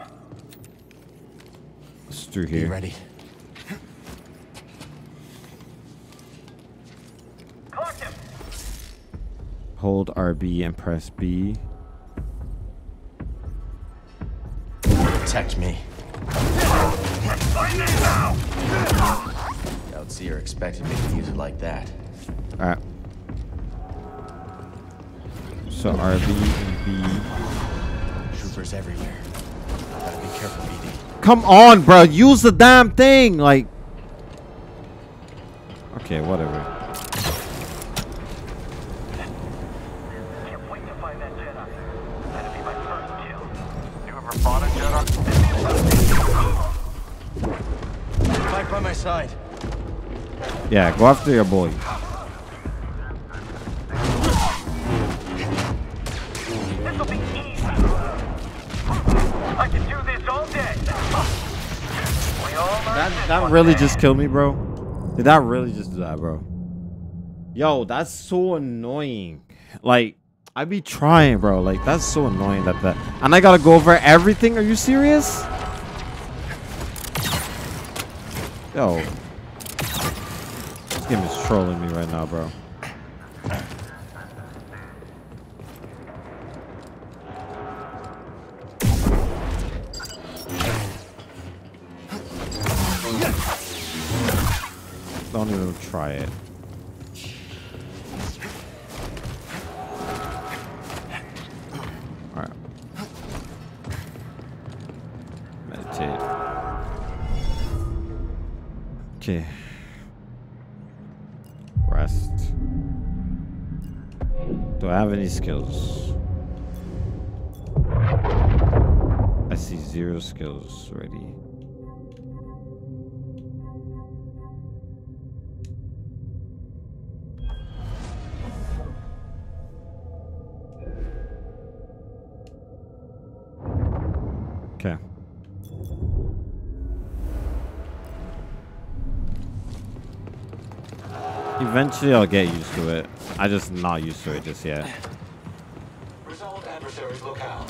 It's through here. Be ready. Collect him. Hold RB and press B. Protect me. Outseer expected me to use it like that. Alright. So RB and B. Troopers everywhere. Gotta be careful, BD. Come on, bro. Use the damn thing. Like. Okay, whatever. Can't wait to find that Jedi. That'd be my first kill. Whoever fought a Jedi. Fight by my side. Yeah, go after your boy. This'll be easy. I can do this all day. We all that really just killed me, bro. Did that really just do that, bro? Yo, that's so annoying. Like, I be trying, bro. Like, that's so annoying that. And I gotta go over everything? Are you serious? Yo, this game is trolling me right now, bro. Don't even try it. Alright. Meditate. Okay. Rest. Do I have any skills? I see zero skills already. Okay. Eventually, I'll get used to it. I just not used to it just yet. Resolve adversaries locale.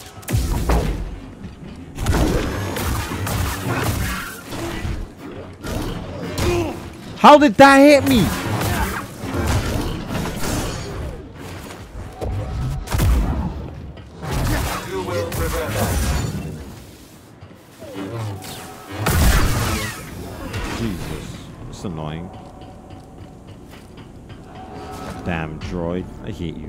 How did that hit me? You will prevent that. Jesus, it's annoying. Damn droid, I hate you.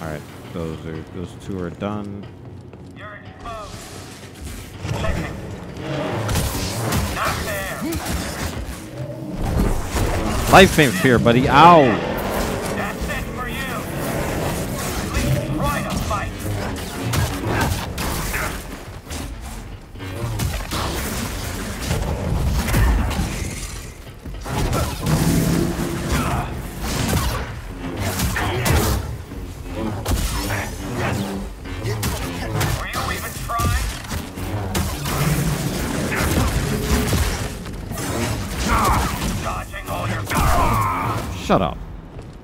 Alright, those two are done. You're exposed. Not there. Life ain't fair, buddy. Ow! That's it for you. At least try to fight. Were you even trying? Dodging all your. Shut up.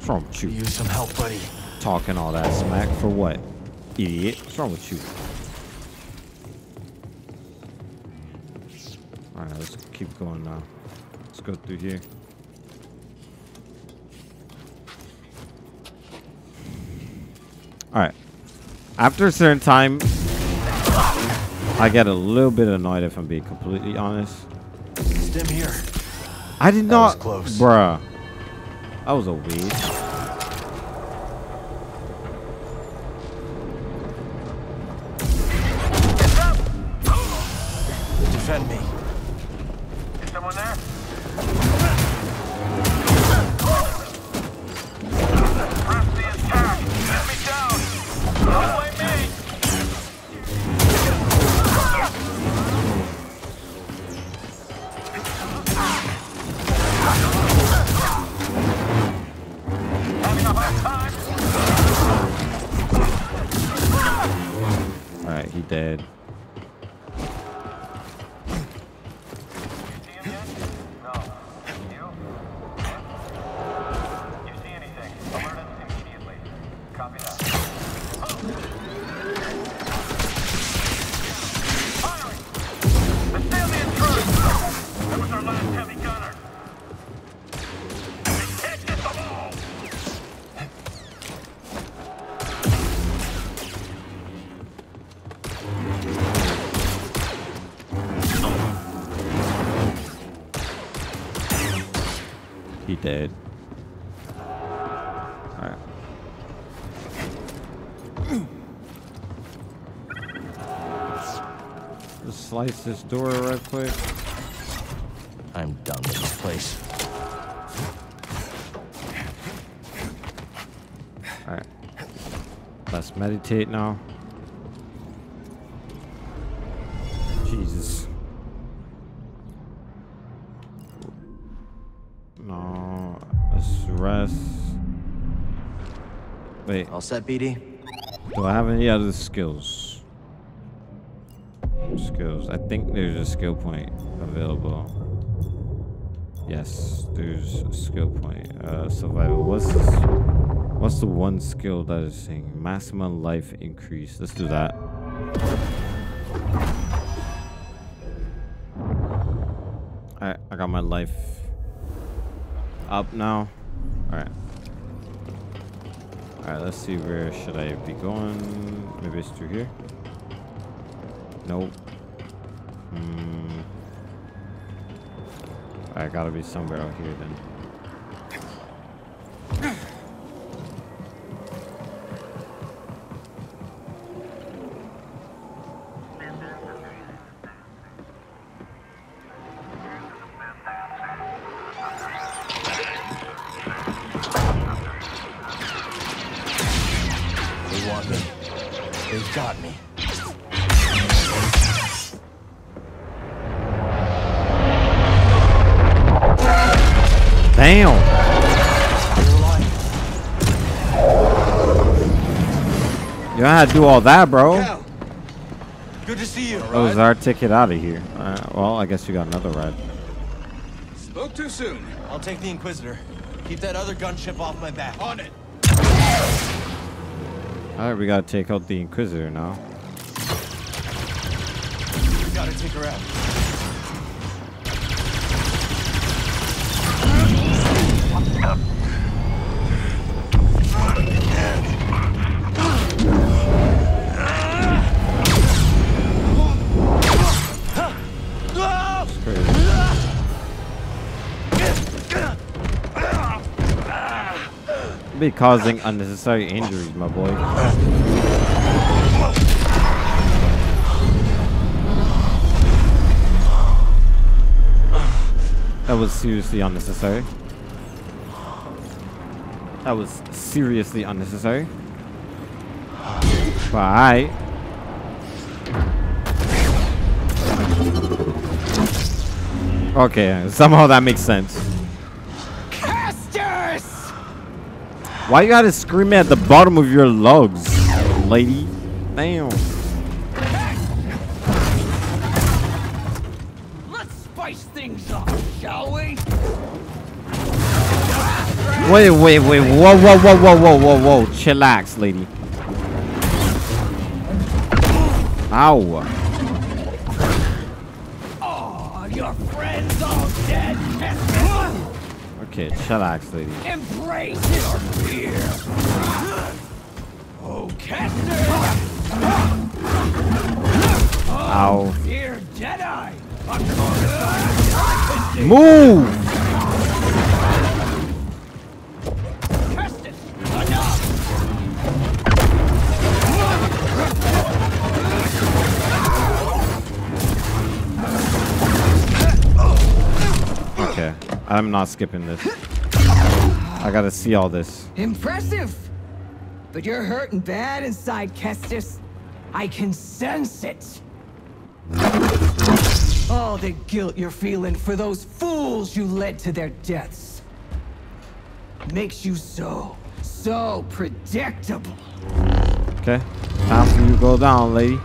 From you. Use some help, buddy. Talking all that smack for what? Idiot. What's wrong with you? Alright, let's keep going now. Let's go through here. Alright. After a certain time, I get a little bit annoyed if I'm being completely honest. Stim here. I did not. Close. Bruh. That was a weed. Defend me. Is someone there? Press the attack. Let me down. Don't blame me. Having a hard time. Alright, he dead. Dead. Alright. Just slice this door right quick. I'm done with this place. Alright. Let's meditate now. Jesus. Rest. Wait. All set, BD? Do I have any other skills? Skills. I think there's a skill point available. Yes, there's a skill point. Survival. What's the one skill that is saying? Maximum life increase. Let's do that. Alright, I got my life up now. Alright. Alright, let's see, where should I be going? Maybe it's through here? Nope. I gotta be somewhere out here then. I had to do all that, bro. Good to see you. That was our ticket out of here. All right, well, I guess we got another ride. Spoke too soon. I'll take the Inquisitor. Keep that other gunship off my back. On it. All right, we gotta take out the Inquisitor now. We gotta take her out. Be causing unnecessary injuries, my boy. That was seriously unnecessary. That was seriously unnecessary. Bye. Okay, somehow that makes sense. Why you gotta scream at the bottom of your lungs, lady? Damn. Let's spice things up, shall we? Wait, whoa, chillax, lady. Ow. Oh, your friends all dead. Okay, chillax, lady. Embrace your fear. Oh, Kestis. Ow. Oh, dear Jedi. Move. I'm not skipping this. I gotta see all this. Impressive! But you're hurting bad inside, Kestis. I can sense it. All the guilt you're feeling for those fools you led to their deaths makes you so predictable. Okay. Time for you to go down, lady.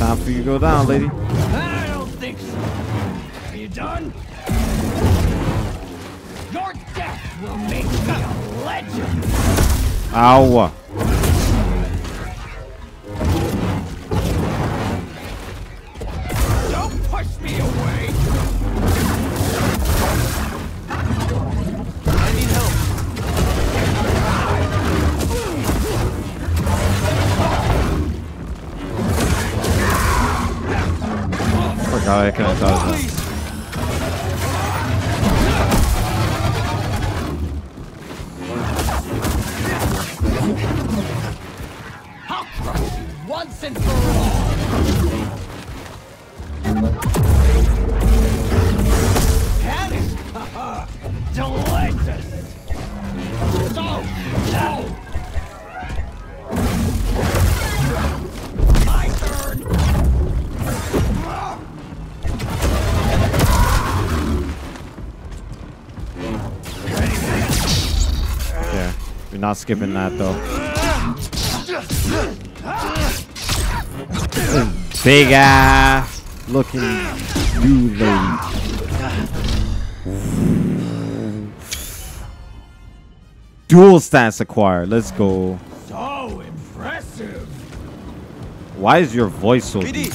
Time for you to go down, lady. I don't think so. Are you done? Your death will make me a legend. Ow. Don't push me away. I need help. I forgot I could have done that. Not skipping that though. Big ass looking dude, lady. Dual stance acquired. Let's go. So impressive. Why is your voice so deep?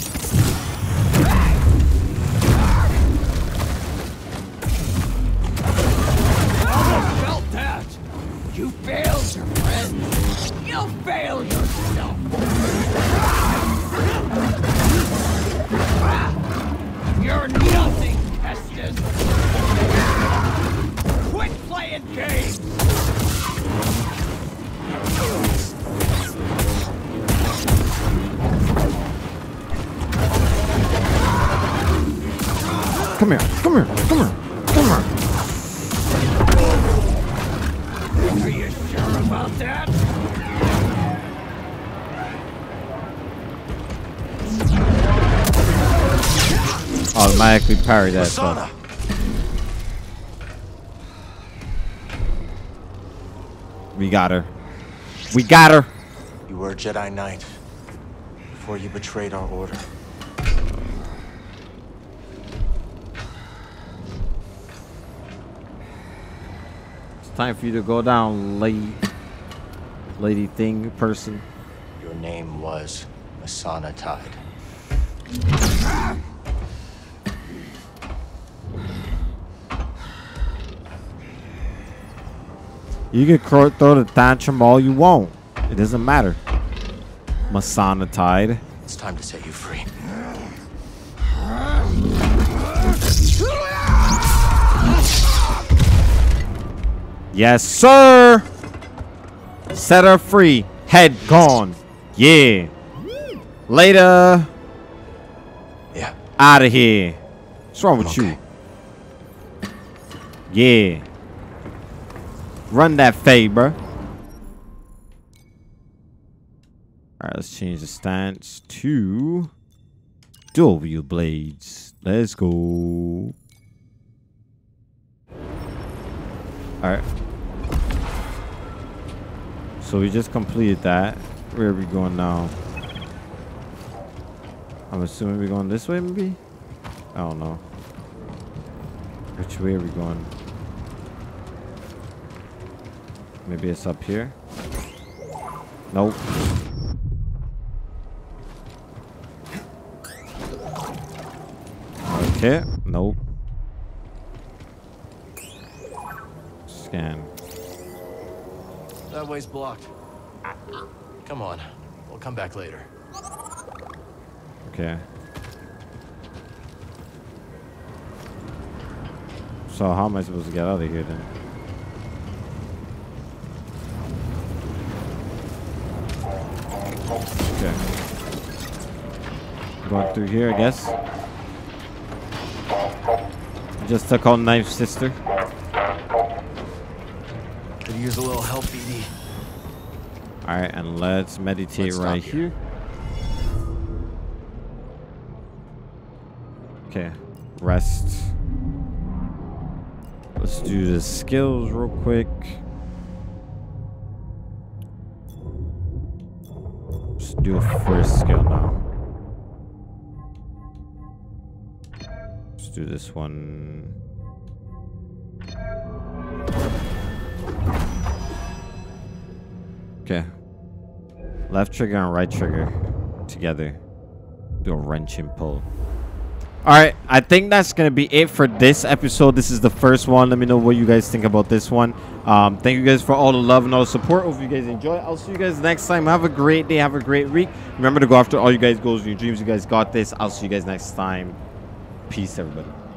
Automatically parry that. Masana. We got her. We got her. You were a Jedi Knight before you betrayed our order. It's time for you to go down, lady thing person. Your name was Masana Tide. You can throw the tantrum all you want. It doesn't matter. Masana Tide. It's time to set you free. Yes, sir. Set her free. Head gone. Yeah. Later. Yeah. Out of here. What's wrong with you? Yeah. Run that fade, bro. Alright, let's change the stance to dual wheel blades. Let's go. Alright. So we just completed that. Where are we going now? I'm assuming we're going this way, maybe? I don't know. Which way are we going? Maybe it's up here. Nope. Okay. Nope. Scan. That way's blocked. Come on. We'll come back later. Okay. So how am I supposed to get out of here then? Okay. Going through here, I guess. Just took on Ninth Sister. Could use a little help, BD. Alright, and let's meditate right here. Okay. Rest. Let's do the skills real quick. Let's do a first skill now. Let's do this one. Okay. Left trigger and right trigger together. Do a wrench and pull. Alright, I think that's going to be it for this episode. This is the first one. Let me know what you guys think about this one. Thank you guys for all the love and all the support. Hope you guys enjoy. I'll see you guys next time. Have a great day. Have a great week. Remember to go after all you guys' goals and your dreams. You guys got this. I'll see you guys next time. Peace, everybody.